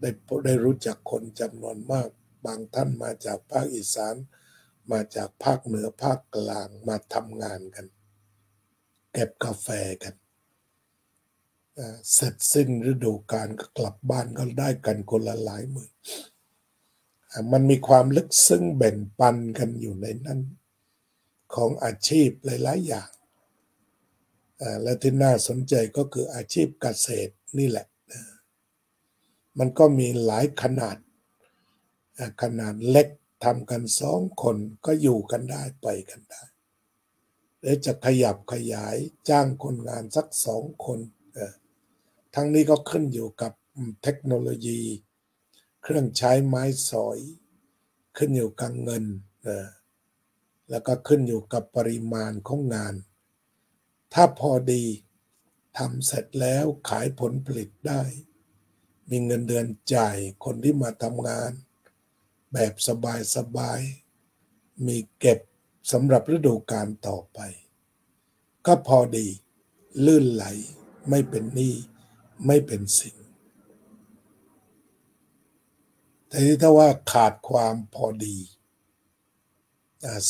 ได้ได้รู้จักคนจำนวนมากบางท่านมาจากภาคอีสานมาจากภาคเหนือภาคกลางมาทำงานกันเก็บกาแฟกันเสร็จสิ้นฤดูกาลก็กลับบ้านก็ได้กันคนละหลายหมื่นมันมีความลึกซึ้งแบ่งปันกันอยู่ในนั้นของอาชีพหลายๆอย่างและที่น่าสนใจก็คืออาชีพเกษตรนี่แหละมันก็มีหลายขนาดขนาดเล็ก ทำกันสองคนก็อยู่กันได้ไปกันได้แล้วจะขยับขยายจ้างคนงานสักสองคนทั้งนี้ก็ขึ้นอยู่กับเทคโนโลยีเครื่องใช้ไม้สอยขึ้นอยู่กับเงินแล้วก็ขึ้นอยู่กับปริมาณของงานถ้าพอดีทำเสร็จแล้วขายผลผลิตได้มีเงินเดือนจ่ายคนที่มาทำงานแบบสบายๆมีเก็บสำหรับฤดูกาลต่อไปก็พอดีลื่นไหลไม่เป็นหนี้ไม่เป็นสินแต่ถ้าว่าขาดความพอดี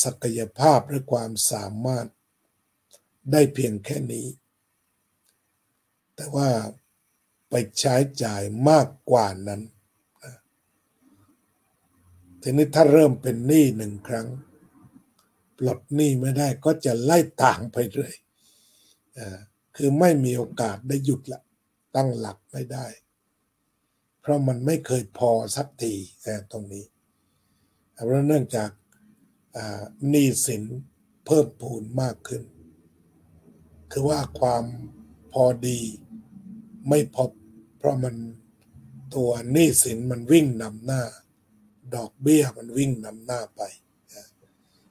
ศักยภาพหรือความสามารถได้เพียงแค่นี้แต่ว่าไปใช้จ่ายมากกว่านั้นทีนี้ถ้าเริ่มเป็นหนี้หนึ่งครั้งปลดหนี้ไม่ได้ก็จะไล่ต่างไปเรื่อยคือไม่มีโอกาสได้หยุดละตั้งหลักไม่ได้เพราะมันไม่เคยพอสักทีตรงนี้เพราะเนื่องจากหนี้สินเพิ่มพูนมากขึ้นคือว่าความพอดีไม่พบเพราะมันตัวหนี้สินมันวิ่งนำหน้าดอกเบี้ยมันวิ่งนำหน้าไป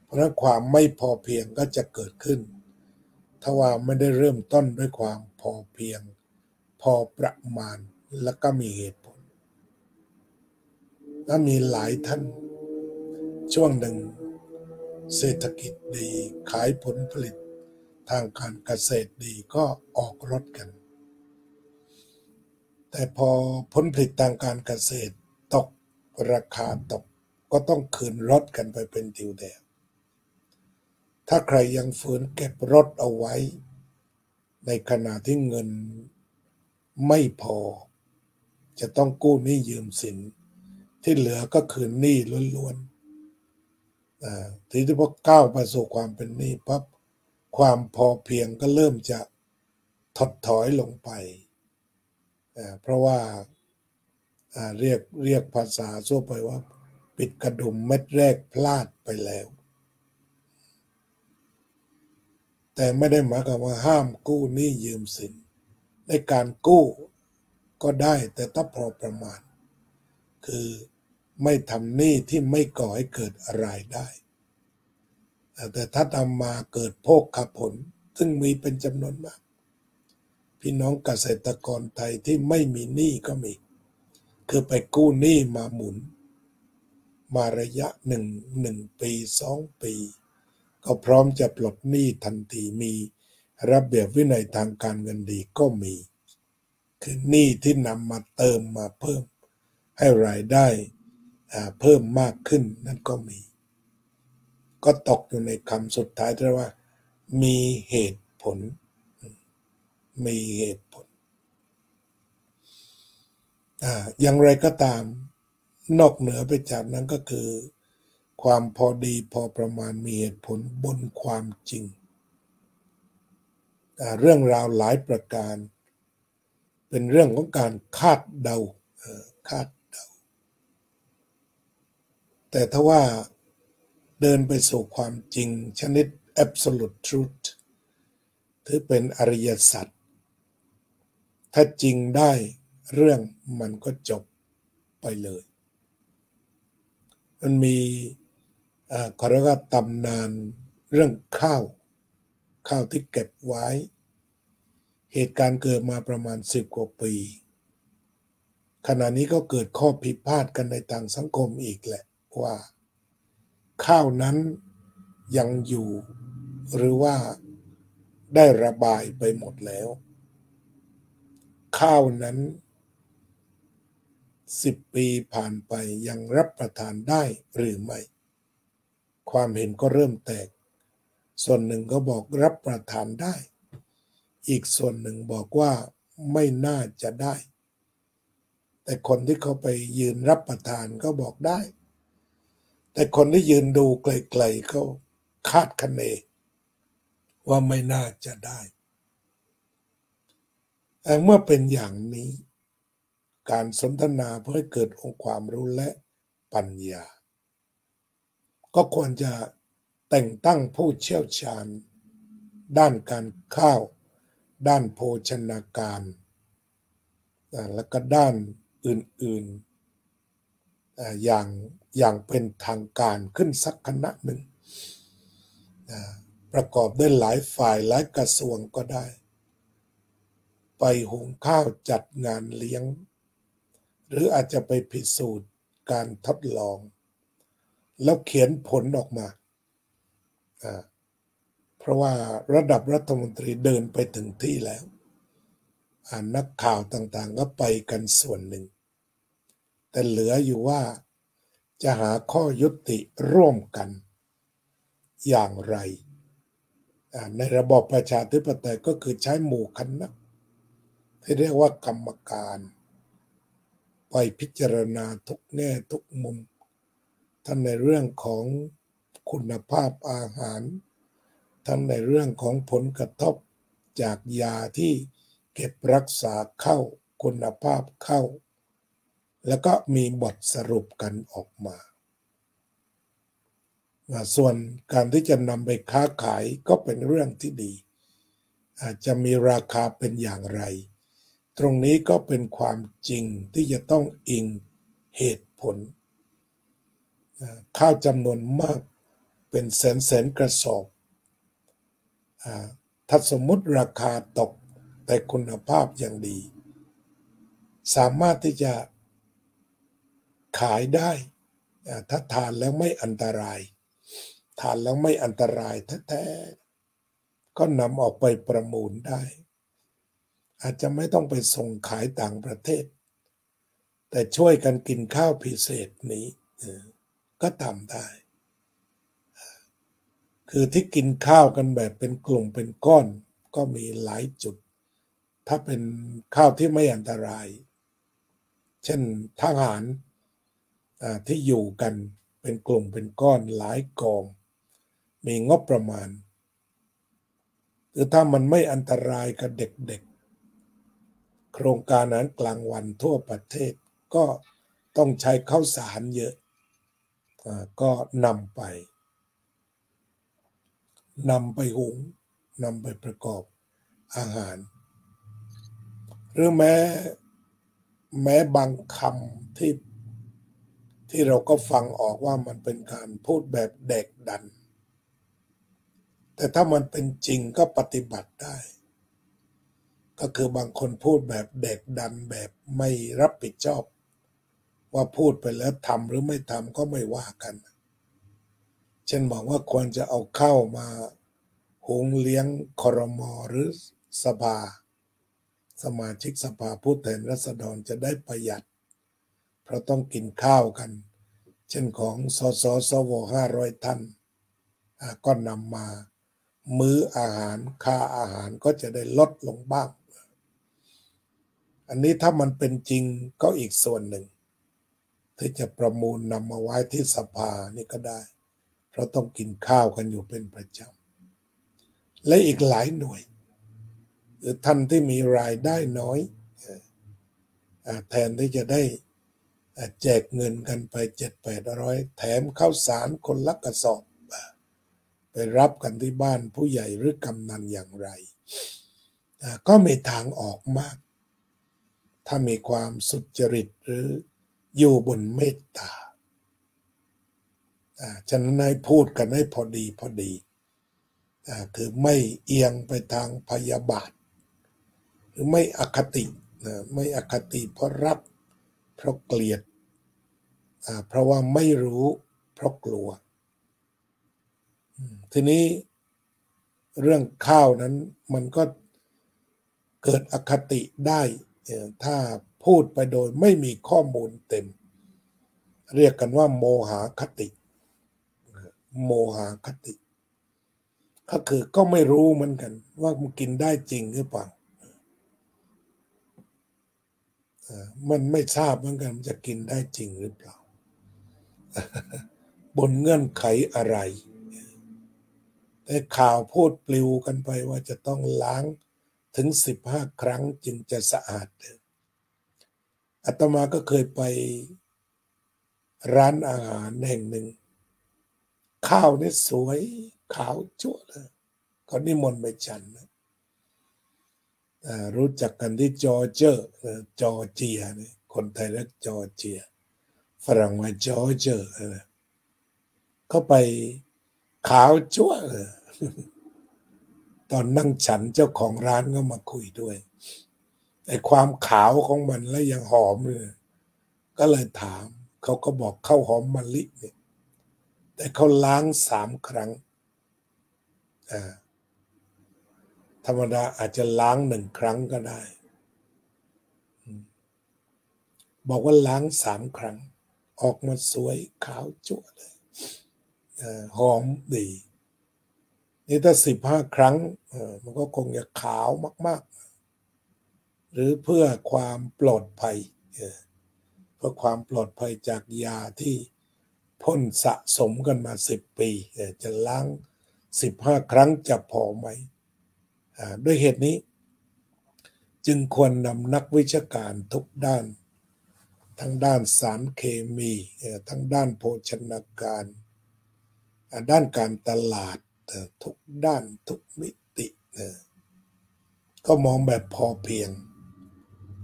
เพราะฉะนั้นความไม่พอเพียงก็จะเกิดขึ้นถ้าว่าไม่ได้เริ่มต้นด้วยความพอเพียงพอประมาณและก็มีเหตุผลและมีหลายท่านช่วงหนึ่งเศรษฐกิจดีขายผลผลิตทางการเกษตรดีก็ออกรถกันแต่พอผลผลิตทางการเกษตรตกราคาตกก็ต้องคืนรถกันไปเป็นดิวแดงถ้าใครยังฝืนเก็บรถเอาไว้ในขณะที่เงินไม่พอจะต้องกู้หนี้ยืมสินที่เหลือก็คืนหนี้ล้วนๆทีนี้พอก้าวไปสู่ความเป็นหนี้ปั๊บความพอเพียงก็เริ่มจะถดถอยลงไปเพราะว่าเรียกเรียกภาษาทั่วไปว่าปิดกระดุมเม็ดแรกพลาดไปแล้วแต่ไม่ได้หมายความว่าห้ามกู้หนี้ยืมสินในการกู้ก็ได้แต่ต้องพอประมาณคือไม่ทำหนี้ที่ไม่ก่อให้เกิดรายได้แต่ถ้าทำมาเกิดโภคผลซึ่งมีเป็นจำนวนมากพี่น้องเกษตรกรไทยที่ไม่มีหนี้ก็มีคือไปกู้หนี้มาหมุนมาระยะหนึ่งหนึ่งปีสองปีก็พร้อมจะปลดหนี้ทันทีมีระเบียบวินัยทางการเงินดีก็มีคือหนี้ที่นำมาเติมมาเพิ่มให้รายได้เพิ่มมากขึ้นนั่นก็มีก็ตกอยู่ในคำสุดท้ายที่ว่ามีเหตุผลมีเหตุผลอ่าอย่างไรก็ตามนอกเหนือไปจากนั้นก็คือความพอดีพอประมาณมีเหตุผลบนความจริงอ่าเรื่องราวหลายประการเป็นเรื่องของการคาดเดาเอ่อคาดเดาแต่ถ้าว่าเดินไปสู่ความจริงชนิด absolute truth ถือเป็นอริยสัจถ้าจริงได้เรื่องมันก็จบไปเลยมันมีเขาเรียกว่าตำนานเรื่องข้าวข้าวที่เก็บไว้เหตุการณ์เกิดมาประมาณสิบกว่าปีขณะนี้ก็เกิดข้อพิพาทกันในต่างสังคมอีกแหละว่าข้าวนั้นยังอยู่หรือว่าได้ระบายไปหมดแล้วข้าวนั้นสิบปีผ่านไปยังรับประทานได้หรือไม่ความเห็นก็เริ่มแตกส่วนหนึ่งก็บอกรับประทานได้อีกส่วนหนึ่งบอกว่าไม่น่าจะได้แต่คนที่เขาไปยืนรับประทานก็บอกได้แต่คนที่ยืนดูไกลๆเขาคาดคะเนว่าไม่น่าจะได้เมื่อเป็นอย่างนี้การสนทนาเพื่อให้เกิดองค์ความรู้และปัญญา ก็ควรจะแต่งตั้งผู้เชี่ยวชาญด้านการข้าวด้านโภชนาการและก็ด้านอื่นๆอย่างอย่างเป็นทางการขึ้นสักคณะหนึ่งประกอบด้วยหลายฝ่ายหลายกระทรวงก็ได้ไปหุงข้าวจัดงานเลี้ยงหรืออาจจะไปพิสูจน์การทดลองแล้วเขียนผลออกมาเพราะว่าระดับรัฐมนตรีเดินไปถึงที่แล้วนักข่าวต่างๆก็ไปกันส่วนหนึ่งแต่เหลืออยู่ว่าจะหาข้อยุติร่วมกันอย่างไรในระบอบประชาธิปไตยก็คือใช้หมู่คณะที่เรียกว่ากรรมการไปพิจารณาทุกแง่ทุกมุมทั้งในเรื่องของคุณภาพอาหารทั้งในเรื่องของผลกระทบจากยาที่เก็บรักษาเข้าคุณภาพเข้าแล้วก็มีบทสรุปกันออกมาส่วนการที่จะนำไปค้าขายก็เป็นเรื่องที่ดีอาจจะมีราคาเป็นอย่างไรตรงนี้ก็เป็นความจริงที่จะต้องอิงเหตุผลข้าวจำนวนมากเป็นแสนแสนกระสอบถ้าสมมุติราคาตกแต่คุณภาพอย่างดีสามารถที่จะขายได้ถ้าทานแล้วไม่อันตรายทานแล้วไม่อันตรายแท้ๆก็นำออกไปประมูลได้อาจจะไม่ต้องไปส่งขายต่างประเทศแต่ช่วยกันกินข้าวพิเศษนี้ก็ทำได้คือที่กินข้าวกันแบบเป็นกลุ่มเป็นก้อนก็มีหลายจุดถ้าเป็นข้าวที่ไม่อันตรายเช่นทหารที่อยู่กันเป็นกลุ่มเป็นก้อนหลายกองมีงบประมาณหรือถ้ามันไม่อันตรายกับเด็กๆโครงการอาหารกลางวันทั่วประเทศก็ต้องใช้ข้าวสารเยอะก็นำไปนำไปหุงนำไปประกอบอาหารหรือแม้แม้บางคำที่ที่เราก็ฟังออกว่ามันเป็นการพูดแบบแดกดันแต่ถ้ามันเป็นจริงก็ปฏิบัติได้ก็คือบางคนพูดแบบแดกดันแบบไม่รับผิดชอบว่าพูดไปแล้วทำหรือไม่ทำก็ไม่ว่ากันเช่นบอกว่าควรจะเอาข้าวมาหุงเลี้ยงครม.หรือสภาสมาชิกสภาผู้แทนราษฎรจะได้ประหยัดเพราะต้องกินข้าวกันเช่นของสสสวห้าร้อยท่านก็นำมามื้ออาหารค่าอาหารก็จะได้ลดลงบ้างอันนี้ถ้ามันเป็นจริงก็อีกส่วนหนึ่งที่จะประมูลนำมาไว้ที่สภานี่ก็ได้เพราะต้องกินข้าวกันอยู่เป็นประจำและอีกหลายหน่วยหรือท่านที่มีรายได้น้อยแทนที่จะได้แจกเงินกันไปเจ็ดแปดร้อยแถมข้าวสารคนละกระสอบไปรับกันที่บ้านผู้ใหญ่หรือกำนันอย่างไรก็มีทางออกมากถ้ามีความสุจริตหรืออยู่บนเมตตาฉะนั้นให้พูดกันให้พอดีพอดีคือไม่เอียงไปทางพยาบาทหรือไม่อคติไม่อคติเพราะรักเพราะเกลียดเพราะว่าไม่รู้เพราะกลัวทีนี้เรื่องข้าวนั้นมันก็เกิดอคติได้ถ้าพูดไปโดยไม่มีข้อมูลเต็มเรียกกันว่าโมหคติโมหคติก็คือก็ไม่รู้เหมือนกันว่ามันกินได้จริงหรือเปล่ามันไม่ทราบเหมือนกันมันจะกินได้จริงหรือเปล่าบนเงื่อนไขอะไรแต่ข่าวพูดปลิวกันไปว่าจะต้องล้างถึงสิบห้าครั้งจึงจะสะอาดอาตมาก็เคยไปร้านอาหารแห่งหนึ่ง ข้าวนี่สวยขาวจั่วเลยเขานิมนต์ไปฉันนะรู้จักกันที่จอร์เจอร์จอร์เจียนี่คนไทยเรียกจอร์เจียฝรั่งว่าจอร์เจอร์นะเขาไปขาวจั่วเลยตอนนั่งฉันเจ้าของร้านก็มาคุยด้วยไอ้ความขาวของมันแล้วยังหอมเลยก็เลยถามเขาก็บอกข้าวหอมมะลิเนี่ยแต่เขาล้างสามครั้งอ่าธรรมดาอาจจะล้างหนึ่งครั้งก็ได้บอกว่าล้างสามครั้งออกมาสวยขาวจั่วเลยอ่าหอมดีนี่ถ้าสิบห้าครั้งมันก็คงจะขาวมากๆหรือเพื่อความปลอดภัยเพื่อความปลอดภัยจากยาที่พ่นสะสมกันมาสิบปีจะล้างสิบห้าครั้งจะพอไหมด้วยเหตุนี้จึงควรนำนักวิชาการทุกด้านทั้งด้านสารเคมีทั้งด้านโภชนาการด้านการตลาดทุกด้านทุกมิติก็มองแบบพอเพียง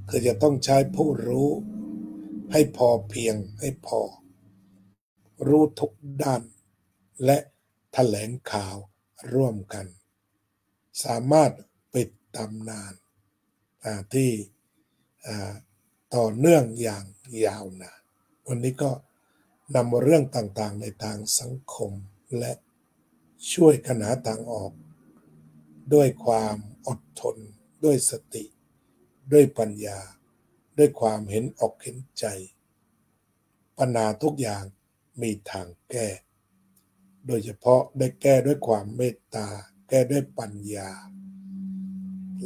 คือจะต้องใช้ผู้รู้ให้พอเพียงให้พอรู้ทุกด้านและแถลงข่าวร่วมกันสามารถปิดตำนานที่ต่อเนื่องอย่างยาวนานวันนี้ก็นำเรื่องต่างๆในทางสังคมและช่วยกันหาทางออกด้วยความอดทนด้วยสติด้วยปัญญาด้วยความเห็นอกเห็นใจปัญหาทุกอย่างมีทางแก้โดยเฉพาะได้แก้ด้วยความเมตตาแก้ด้วยปัญญา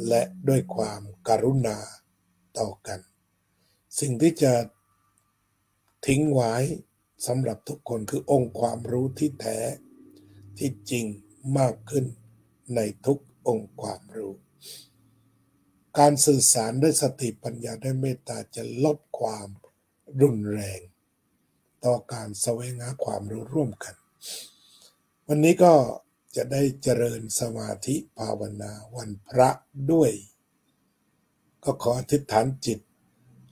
และด้วยความกรุณาต่อกันสิ่งที่จะทิ้งไว้สำหรับทุกคนคือองค์ความรู้ที่แท้ที่จริงมากขึ้นในทุกองค์ความรู้การสื่อสารด้วยสติปัญญาด้วยเมตตาจะลดความรุนแรงต่อการแสวงหาความรู้ร่วมกันวันนี้ก็จะได้เจริญสมาธิภาวนาวันพระด้วยก็ขออธิษฐานจิต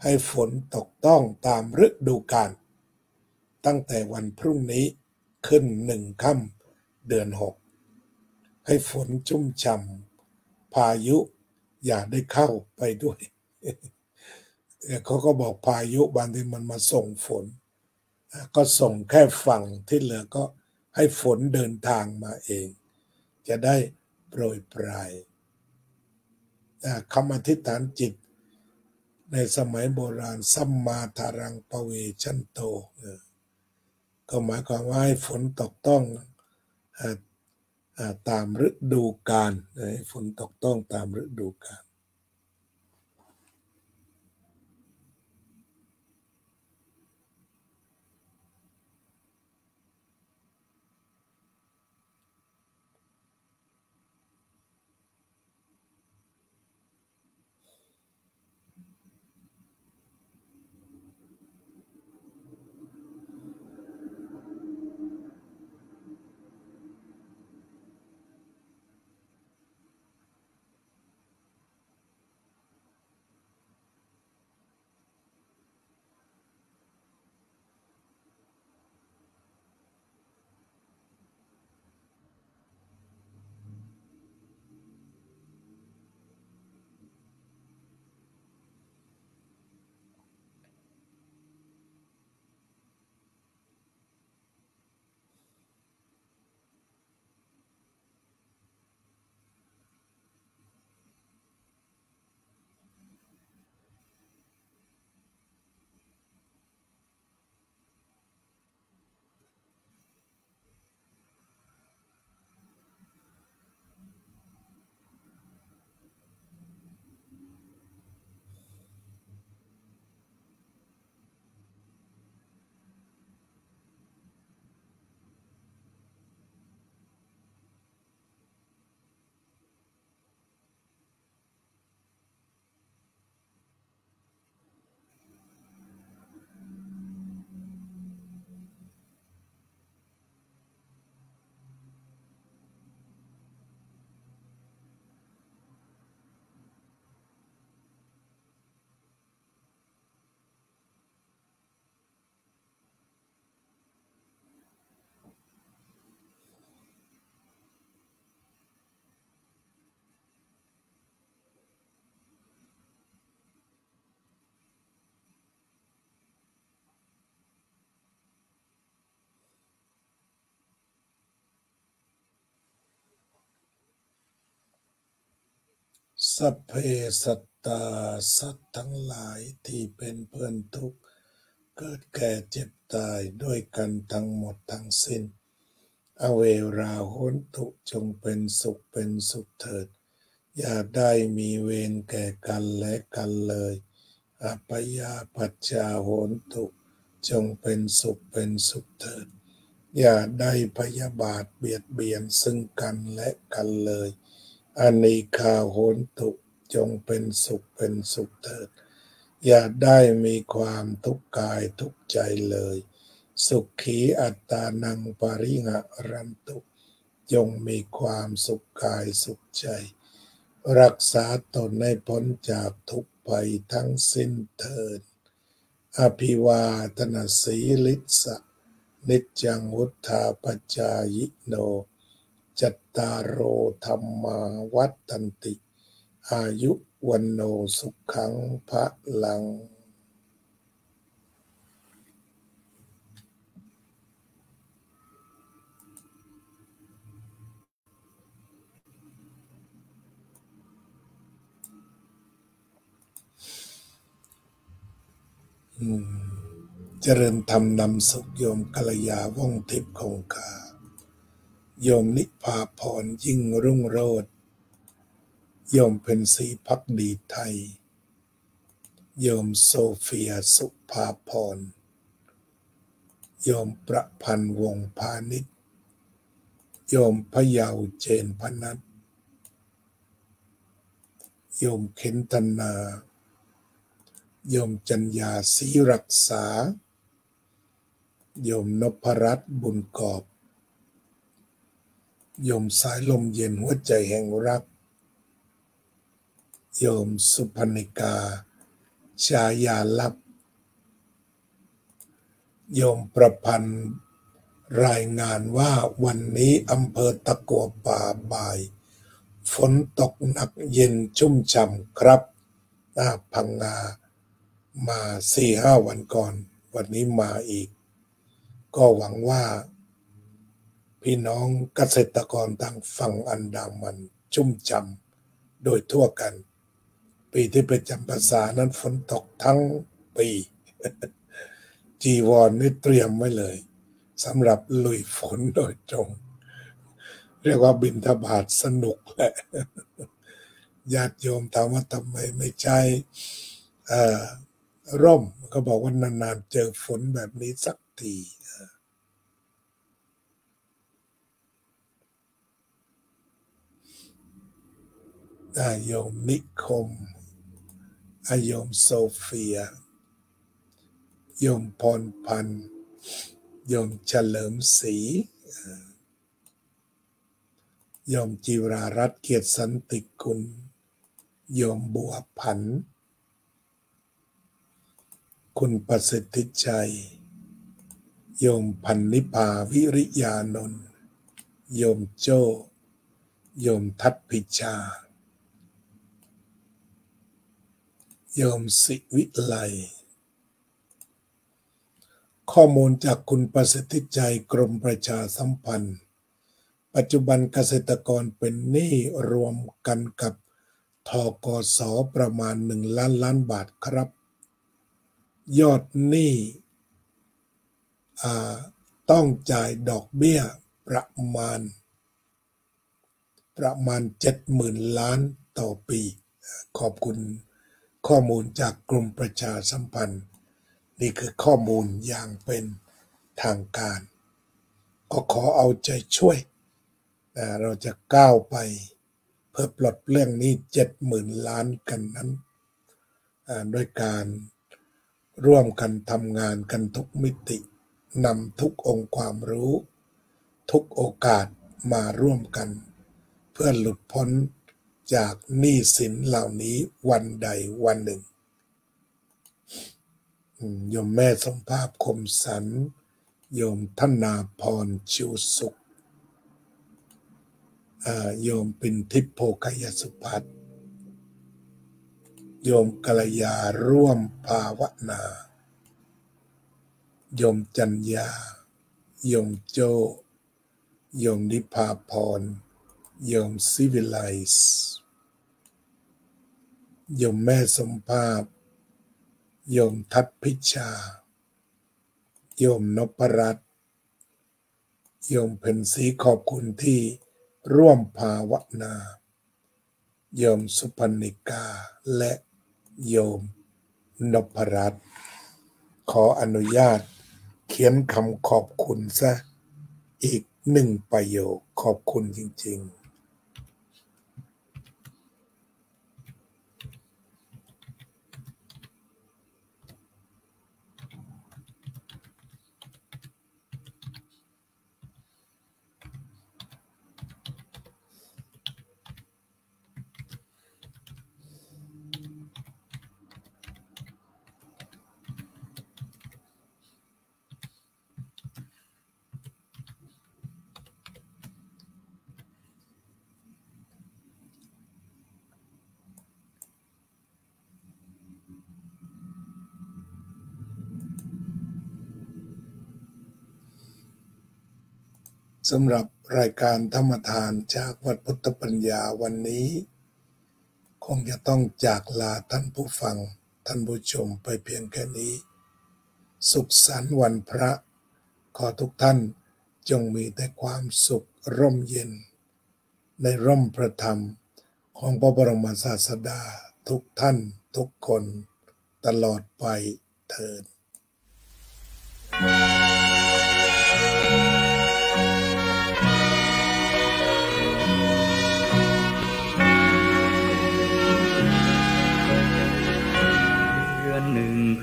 ให้ฝนตกต้องตามฤดูกาลตั้งแต่วันพรุ่งนี้ขึ้นหนึ่งค่ำเดือนหกให้ฝนชุ่มฉ่ำพายุอย่าได้เข้าไปด้วยเขาก็บอกพายุบางทีมันมาส่งฝนก็ส่งแค่ฝั่งที่เหลือก็ให้ฝนเดินทางมาเองจะได้โปรยปลายคำอธิษฐานจิตในสมัยโบราณสัมมาทารังปเวชันโตก็หมายความว่าให้ฝนตกต้องตามฤดูกาลฝนตกต้องตามฤดูกาล สัพเพสัตตาสัตว์ทั้งหลายที่เป็นเพื่อนทุกข์เกิดแก่เจ็บตายด้วยกันทั้งหมดทั้งสิ้นอเวราโหนตุจงเป็นสุขเป็นสุขเถิดอย่าได้มีเวรแก่กันและกันเลยอัปปยาปัจจาโหนตุจงเป็นสุขเป็นสุขเถิดอย่าได้พยาบาทเบียดเบียนซึ่งกันและกันเลยอนีฆาโหนตุจงเป็นสุขเป็นสุขเถิดอย่าได้มีความทุกข์กายทุกข์ใจเลยสุขีอัตตานังปริหะรันตุจงมีความสุขกายสุขใจรักษาตนให้พ้นจากทุกข์ภัยทั้งสิ้นเถิดอภิวาทนาสีลิสะนิจจังวุธาปจายโนจัตตารโอธรรมาวัฏฏันติอายุวันโนสุขังพะลังเจริญธรรมนำสุขโยมกัลยาว่องทิพย์คงคาโยมนิพาพรยิ่งรุ่งโรจน์โยมเพ็ญศรีภักดีไทยโยมโซเฟียสุภาพรโยมประพันธ์วงพาณิชโยมพยาวเจนพนัสโยมเข็นธนาโยมจัญญาศรีรักษาโยมนพรัตน์บุญกอบโยมสายลมเย็นหัวใจแห่งรักโยมสุพรรณิกาชายาลับโยมประพันธ์รายงานว่าวันนี้อำเภอตะกั่วป่าบ่ายฝนตกหนักเย็นชุ่มฉ่ำครับหน้าพังงามาสี่ห้าวันก่อนวันนี้มาอีกก็หวังว่าพี่น้องเกษตรกรทางฝั่งอันดามันชุ่มฉ่ำโดยทั่วกันปีที่ไปจำภาษานั้นฝนตกทั้งปีจีวร น, นี่เตรียมไว้เลยสำหรับลุยฝนโดยตรงเรียกว่าบิณฑบาตสนุกแหละญาติโยมถามว่าทำไมไม่ใช่ร่มก็บอกว่านานๆเจอฝนแบบนี้สักทีอาโยมนิคมอาโยมโซเฟียโยมพรพันธ์โยมเฉลิมศรีโยมจิรารัตน์เกียรติสันติกุลโยมบัวผันคุณประสิทธิชัยโยมพันนิพาวิริยานนท์โยมโจโยมทัตพิชาโยมสิวิไลข้อมูลจากคุณประสิทธิชัยกรมประชาสัมพันธ์ปัจจุบันเกษตรกรเป็นหนี้รวมกันกับธกสประมาณหนึ่งล้านล้านบาทครับยอดหนี้ต้องจ่ายดอกเบี้ยประมาณประมาณ เจ็ดหมื่น ล้านต่อปีขอบคุณข้อมูลจากกรมประชาสัมพันธ์นี่คือข้อมูลอย่างเป็นทางการก็ขอเอาใจช่วยเราจะก้าวไปเพื่อปลดเรื่องนี้ เจ็ดหมื่น ล้านกันนั้นด้วยการร่วมกันทำงานกันทุกมิตินำทุกองค์ความรู้ทุกโอกาสมาร่วมกันเพื่อหลุดพ้นจากหนี้สินเหล่านี้วันใดวันหนึ่งโยมแม่สมภาพคมสันโยมธนาพรชิวสุขโยมปินทิพย์โภคยสุภัทรโยมกัลยาร่วมภาวนาโยมจัญญาโยมโจโยมนิพาพรโยมซิวิไลซ์ โยมแม่สมภาพโยมทัพพิชาโยมนพรัตน์โยมเพ็ญศรีขอบคุณที่ร่วมภาวนาโยมสุพรรณิกาและโยมนพรัตน์ขออนุญาตเขียนคำขอบคุณซะอีกหนึ่งประโยคขอบคุณจริงๆสำหรับรายการธรรมทานจากวัดพุทธปัญญาวันนี้คงจะต้องจากลาท่านผู้ฟังท่านผู้ชมไปเพียงแค่นี้สุขสันต์วันพระขอทุกท่านจงมีแต่ความสุขร่มเย็นในร่มพระธรรมของพระบรมศาสดาทุกท่านทุกคนตลอดไปเถิด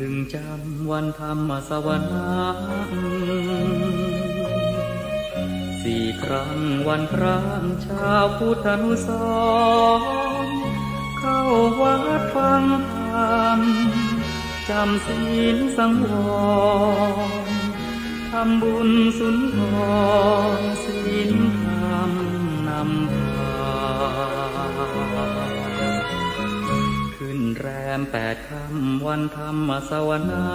พึงจำวันธรรมสวนาสี่ครั้งวันพระชาวพุทธานุสรณ์เข้าวัดฟังธรรมจำศีลสังวรทำบุญสุนทรศีลธรรมนำพาแรมแปดค่ำวันธรรมสวนา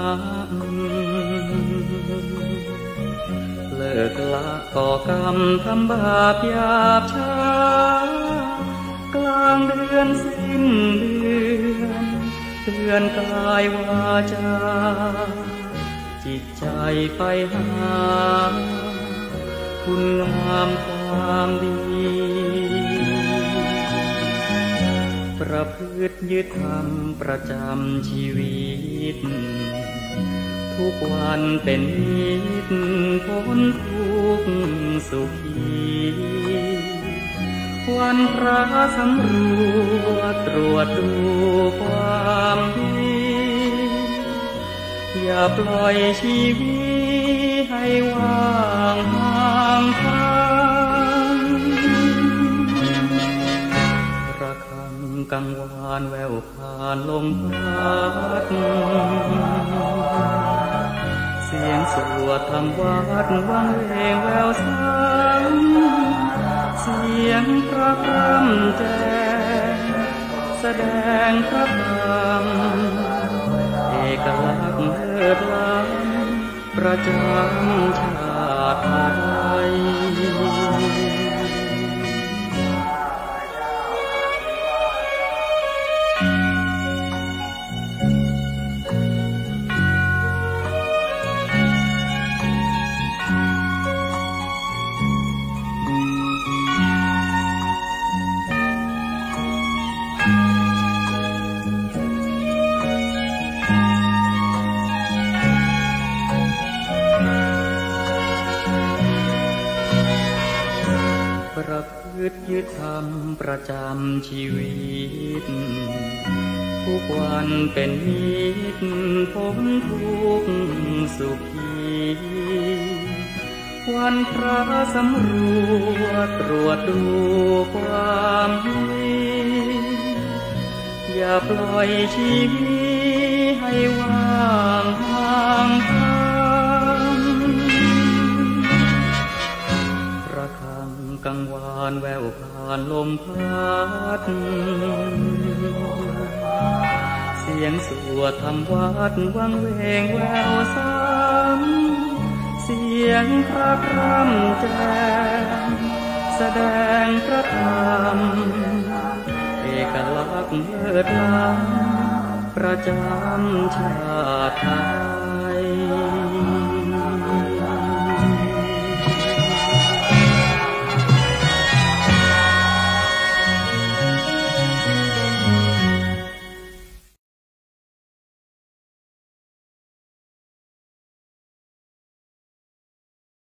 เลิกละก่อกรรมทำบาปหยาบช้ากลางเดือนสิ้นเดือนเตือนกายวาจาจิตใจไปหาคุณงามความดีประพฤติยึดธรรมประจำชีวิตทุกวันเป็นนิจพ้นทุกข์สุขีวันพระสำรวจตรวจดูความดีอย่าปล่อยชีวิตให้ว่างห่างไกลกังวานแววผ่านลมพัดเสียงสวดธรรมวัดวังเวงแววสังเสียงพระพรำแจ้งแสดงพระธรรมเอกลักษณ์เลิศล้ำประจำชาติไทยยึดธรรมประจำชีวิตทุกวันเป็นนิจพ้นทุกข์สุขีวันพระสำรวจตรวจดูความดีอย่าปล่อยชีวิตให้ว่างห่างไกลกังวานแววผ่านลมพัดเสียงสวดธรรมวัดวังเวงแววซ้ำเสียงพระพรำแจ้งแสดงพระธรรมเอ เอกลักษณ์เลิศล้ำประจำชาติไทย